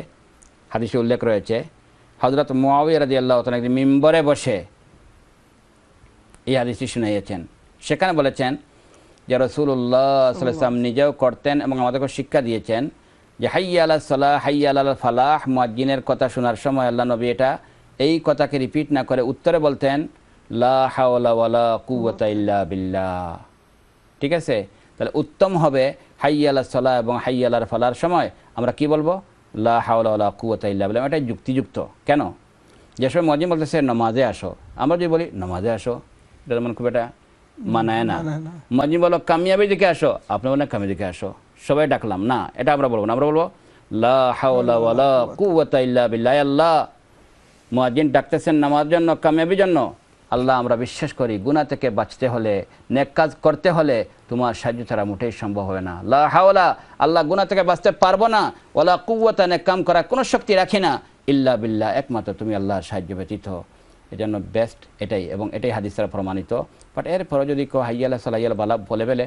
হাদিসে উল্লেখ রয়েছে হযরত মুয়াওয়িয়া রাদিয়াল্লাহু তাআলা একটি মিম্বরে বসে এই হাদিসটি শুনিয়েছেন। সেখানে বলেছেন যে রাসূলুল্লাহ সাল্লাল্লাহু আলাইহি ওয়াসাল্লাম নিজেও করতেন এবং আমাদেরকে শিক্ষা দিয়েছেন যে হাইয়া আলা সালাহ হাইয়া আলা ফালাহ, মুয়াজ্জিনের কথা শোনার সময় আল্লাহ নবী এটা এই কথাকে রিপিট না করে উত্তরে বলতেন লা হাওলা ওয়ালা কুওয়াতা ইল্লা বিল্লাহ, ঠিক আছে? তাহলে উত্তম হবে হাইয়া আলা সালাহ এবং হাইয়া আলা ফালাহর সময় আমরা কি বলবো? লা হাওলা ওয়ালা কুওয়াতা ইল্লা বিল্লাহ। এটা যুক্তিযুক্ত। কেন? যে সময় মুয়াজ্জিন বলতেছে নামাজে আসো, আমরা যদি বলি নামাজে আসো এটা যেমন খুব এটা মানায় না। মুয়াজ্জিন বলো কামিয়াবির দিকে আসো, আপনি বলেন কামিয়াবির দিকে আসো, সবাই ডাকলাম না, এটা আমরা বলবো না, আমরা বলবো লা হাওলা ওয়ালা কুওয়াতা ইল্লা বিল্লাহ। আল্লাহ মুয়াজ্জিন ডাকতেছেন নামাজের জন্য, কামিয়াবির জন্য। আল্লাহ আমরা বিশ্বাস করি গুনাহ থেকে বাঁচতে হলে, নেক কাজ করতে হলে তোমার সাহায্য ছাড়া মোটেই সম্ভব হবে না। লা হাওলা, আল্লাহ গুনাহ থেকে বাঁচতে পারবো না, ওয়ালা কুওয়াতা, নেক কাম করার কোনো শক্তি রাখি না, ইল্লা বিল্লাহ, একমাত্র তুমি আল্লাহর সাহায্য ব্যতীত। এজন্য বেস্ট এটাই, এবং এটাই হাদিস দ্বারা প্রমাণিত। বাট এরপরে যদি কেউ হাইয়া আলা সালাহ হাইয়া আলা ফালাহ বলে ফেলে,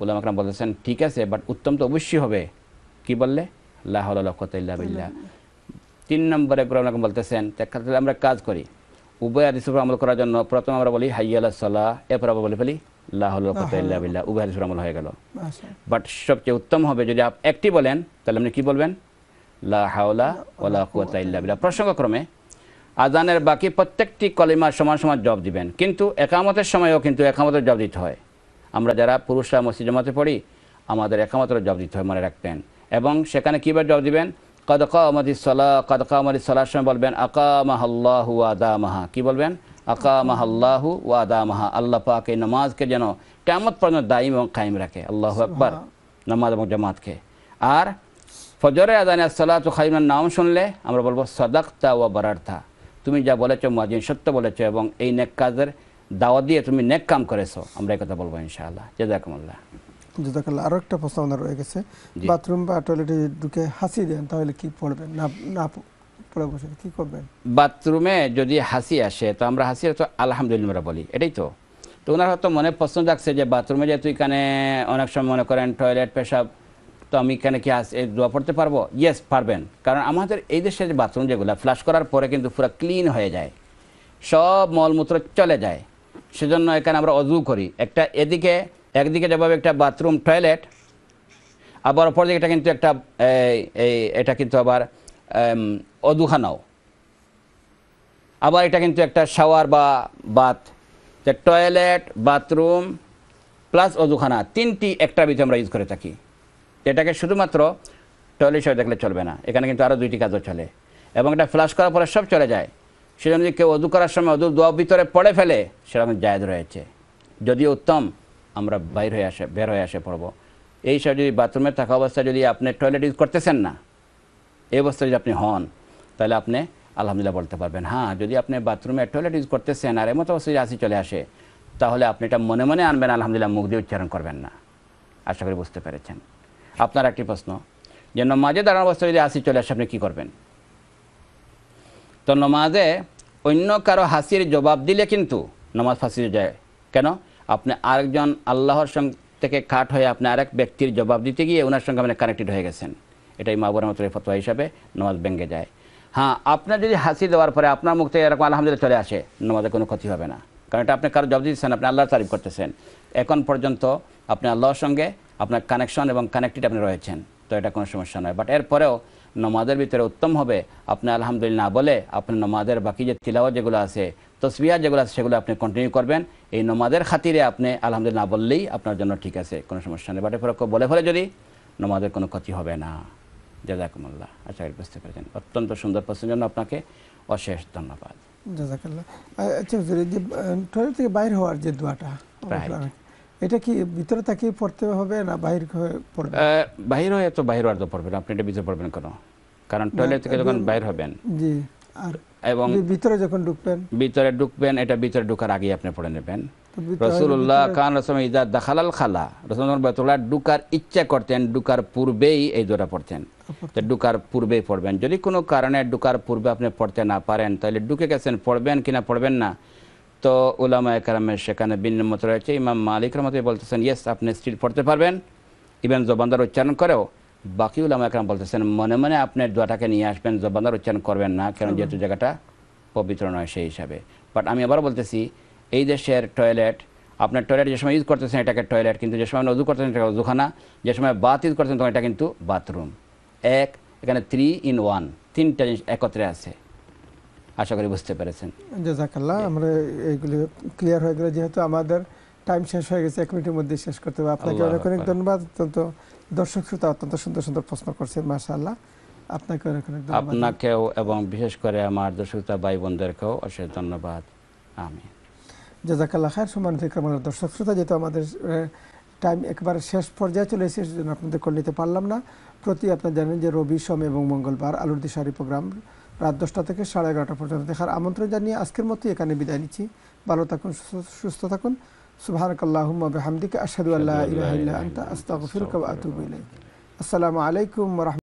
উলামা একরাম বলতেছেন ঠিক আছে, বাট উত্তম তো অবশ্যই হবে কি বললে? লা হাওলা ওয়ালা কুওয়াতা ইল্লা বিল্লাহ। ৩ নম্বরে উলামা একরাম বলতেছেন আমরা কাজ করি উভয় হাদিস উপর আমল করার জন্য প্রথম আমরা বলি হাইয়া আলাস সালাহ, এরপর আবার বলি লা হাওলা ওয়া কুওয়াতা ইল্লা বিল্লাহ, উভয় হাদিস উপর আমল হয়ে গেল। বাট সবচেয়ে উত্তম হবে যদি আপনি একটি বলেন, তাহলে আপনি কি বলবেন? লা হাওলা ওয়া কুওয়াতা ইল্লা বিল্লাহ। প্রসঙ্গক্রমে আজানের বাকি প্রত্যেকটি কলিমা সমান সমান জবাব দিবেন, কিন্তু একামতের সময়ও কিন্তু একামতের জবাব দিতে হয়। আমরা যারা পুরুষরা মসজিদ জামাতে পড়ি, আমাদের একামতের জবাব দিতে হয়, মনে রাখবেন। এবং সেখানে কীভাবে জবাব দিবেন? কদ কামাতিস সালাহ, কদ কামাতিস সালাহ সময় বলবেন আকামাহাল্লাহু ওয়া আদামাহা। কি বলবেন? আকামাহাল্লাহু ওয়া আদামাহা। আল্লাহ পাক এই নামাজকে যেন কিয়ামত পর্যন্ত দায়ী এবং কায়েম রাখে। আল্লাহু আকবার। নামাজ এবং জামাতকে। আর ফজরে আযানে আসসালাতু খাইরুন নাম শুনলে আমরা বলবো সাদাকতা ওয়া বারারতা, তুমি যা বলেছো মুয়াজ্জিন সত্য বলেছো এবং এই নেক কাজের দাওয়াত দিয়ে তুমি নেক কাম করেছো। আমরা এই কথা বলবো ইনশাআল্লাহ। জাযাকুমুল্লাহ। যতক্ষণ আরও একটা প্রশ্ন আমার রয়ে গেছে, বাথরুম বা টয়লেটে ঢুকে হাসি দেন তাহলে কি পড়বেন? না পড়ে বসে কি করবেন? বাথরুমে যদি হাসি আসে তো আমরা হাসি তো আলহামদুলিল্লাহ আমরা বলি, এটাই তো। তো ওনার হয়তো মনে প্রশ্ন যাচ্ছে যে বাথরুমে যেহেতু এখানে অনেক সময় মনে করেন টয়লেট পেশাব, তো আমি এখানে কি হাসি দোয়া পড়তে পারবো? ইয়েস, পারবেন। কারণ আমাদের এই দেশে যে বাথরুম যেগুলো ফ্লাশ করার পরে কিন্তু পুরো ক্লিন হয়ে যায়, সব মলমূত্র চলে যায়। সেজন্য এখানে আমরা অজু করি, একটা একদিকে যেভাবে একটা বাথরুম টয়লেট, আবার অপর দিকে এটা কিন্তু একটা এটা কিন্তু আবার অদুখানাও, আবার এটা কিন্তু একটা শাওয়ার বা বাথ। টয়লেট, বাথরুম প্লাস অদুখানা, তিনটি একটা ভিতরে আমরা ইউজ করে থাকি। এটাকে শুধুমাত্র টয়লেট হিসেবে দেখলে চলবে না, এখানে কিন্তু আরও দুইটি কাজও চলে এবং এটা ফ্লাশ করার পরে সব চলে যায়। সেজন্য যদি কেউ অদু করার সময় অদু দোয়া ভিতরে পড়ে ফেলে, সেটা জায়েজ রয়েছে, যদিও উত্তম আমরা বের হয়ে আসে পড়বো। এই সব যদি বাথরুমে থাকা অবস্থায় যদি আপনি টয়লেট ইউজ করতেছেন না, এই অবস্থায় যদি আপনি হন, তাহলে আপনি আলহামদুলিল্লাহ বলতে পারবেন। হ্যাঁ, যদি আপনি বাথরুমে টয়লেট ইউজ করতেছেন আর এমত অবস্থায় যদি হাসি চলে আসে, তাহলে আপনি এটা মনে মনে আনবেন, আলহামদুলিল্লাহ মুখ দিয়ে উচ্চারণ করবেন না। আশা করি বুঝতে পেরেছেন। আপনার একটি প্রশ্ন যে নমাজে দাঁড়ানোর অবস্থায় যদি হাসি চলে আসে আপনি কী করবেন? তো নমাজে অন্য কারো হাসির জবাব দিলে কিন্তু নমাজ ফাঁসিয়ে যায়। কেন? আপনি আরেকজন আল্লাহর সঙ্গে থেকে কাট হয়ে আপনি আরেক ব্যক্তির জবাব দিতে গিয়ে ওনার সঙ্গে আপনি কানেক্টেড হয়ে গেছেন, এটাই মাবুর মতলের ফতোয়া হিসাবে নমাজ ভেঙে যায়। হ্যাঁ, আপনার যদি হাসি দেওয়ার পরে আপনার মুখ থেকে এরকম আলহামদুলিল্লাহ চলে আসে, নমাজের কোনো ক্ষতি হবে না, কারণ এটা আপনি কারো জবাব দিচ্ছেন, আপনি আল্লাহর তারিফ করতেছেন। এখন পর্যন্ত আপনি আল্লাহর সঙ্গে আপনার কানেকশন এবং কানেক্টেড আপনি রয়েছেন, তো এটা কোনো সমস্যা নয়। বাট এরপরেও নমাজের ভিতরে উত্তম হবে আপনি আলহামদুলিল্লাহ না বলে আপনি নমাজের বাকি যে তিলাওয়াত যেগুলো আছে, তসবিহ যেগুলো আছে, সেগুলো আপনি কন্টিনিউ করবেন। এই নমাজের খাতিরে আপনি আলহামদুলিল্লাহ না বললেই আপনার জন্য ঠিক আছে, কোনো সমস্যা নেই। বাট এরপরে বলে ফেলে যদি, নমাজের কোনো ক্ষতি হবে না। জাযাকুমুল্লাহ। আশা করি বুঝতে পেরেছেন। অত্যন্ত সুন্দর প্রশ্নের জন্য আপনাকে অশেষ ধন্যবাদ। জাযাকাল্লাহ। আচ্ছা, যদি টয়লেট থেকে বাইর হওয়ার যে দোয়াটা, এটা কি ভিতরে তাকিয়ে পড়তে হবে না বাহির হয়ে পড়বে? বাহির হয়ে তো বাহির হওয়ার তো পড়বেন, আপনি এটা ভিতরে পড়বেন কেন? কারণ টয়লেট থেকে যখন বাইর হবেন, জি, আর এবং ভিতরে যখন ঢুকবেন, এটা ভিতরে ঢোকার আগে আপনি পড়ে নেবেন। রাসূলুল্লাহ কান রাসূল ইদা দাখালাল খালা, রাসূলুল্লাহ বাইতুল্লাহ ঢোকার ইচ্ছা করতেন, ঢোকার পূর্বেই এই দোয়া পড়তেন। তো ঢোকার পূর্বেই পড়বেন। যদি কোনো কারণে ঢোকার পূর্বে আপনি পড়তে না পারেন, তাহলে ঢুকে গেছেন, পড়বেন কিনা পড়বেন না, তো উলামায়ে কেরামের সেখানে ভিন্নমত রয়েছে। ইমাম মালিক রাহমাতুল্লাহ বলতেছেন ইয়েস, আপনি স্টিল পড়তে পারবেন, ইভেন জবানদার উচ্চারণ করেও। বাকি উলামায়ে কেরাম বলতেছেন মনে মনে আপনার দোয়াটাকে নিয়ে আসবেন, জবানদার উচ্চারণ করবেন না, কারণ যেহেতু জায়গাটা পবিত্র নয় সেই হিসাবে। বাট আমি আবার বলতেছি, এই দেশের টয়লেট, আপনার টয়লেট যে সময় ইউজ করতেছেন এটাকে টয়লেট, কিন্তু যে সময় অজু করতেছেন এটাকে অজুখানা, যে সময় বাথ ইউজ করতেছেন তখন এটা কিন্তু বাথরুম। এখানে 3 in 1, তিনটা জিনিস একত্রে আছে। আশা করি বুঝতে পেরেছেন। জাযাকাল্লাহ। আমরা এইগুলি ক্লিয়ার হয়ে গেল। যেহেতু আমাদের টাইম শেষ হয়ে গেছে, 1 মিনিটের মধ্যে শেষ করতে হবে। আপনাকে অনেক অনেক ধন্যবাদ। অত্যন্ত দর্শক শ্রোতা অত্যন্ত সুন্দর সুন্দর প্রশ্ন করছেন, মাশাআল্লাহ। আপনাকে অনেক অনেক ধন্যবাদ। আপনাকেও এবং বিশেষ করে আমার দর্শক শ্রোতা ভাই বোনদেরকেও অশেষ ধন্যবাদ। আমিন। জাযাকাল্লাহ খায়ের। সম্মানিত আমাদের দর্শক শ্রোতা, যেহেতু আমাদের টাইম একেবারে শেষ পর্যায়ে চলে এসেছে, সেজন্য আপনাদের কল নিতে পারলাম না। প্রতি আপনারা জানেন যে রবি, সোম এবং মঙ্গলবার আলোর দিশারি প্রোগ্রাম রাত 10টা থেকে 11:30 পর্যন্ত দেখার আমন্ত্রণ জানিয়ে আজকের মতো এখানে বিদায় নিচ্ছি। ভালো থাকুন, সুস্থ থাকুন। সুবহানাকাল্লাহুম্মা বিহামদিকা আশহাদু আল্লা ইলাহা ইল্লা আনতা আস্তাগফিরুকা ওয়া আতুবু ইলাইক। আসসালামু আলাইকুম ওয়া রাহমাতুল্লাহ।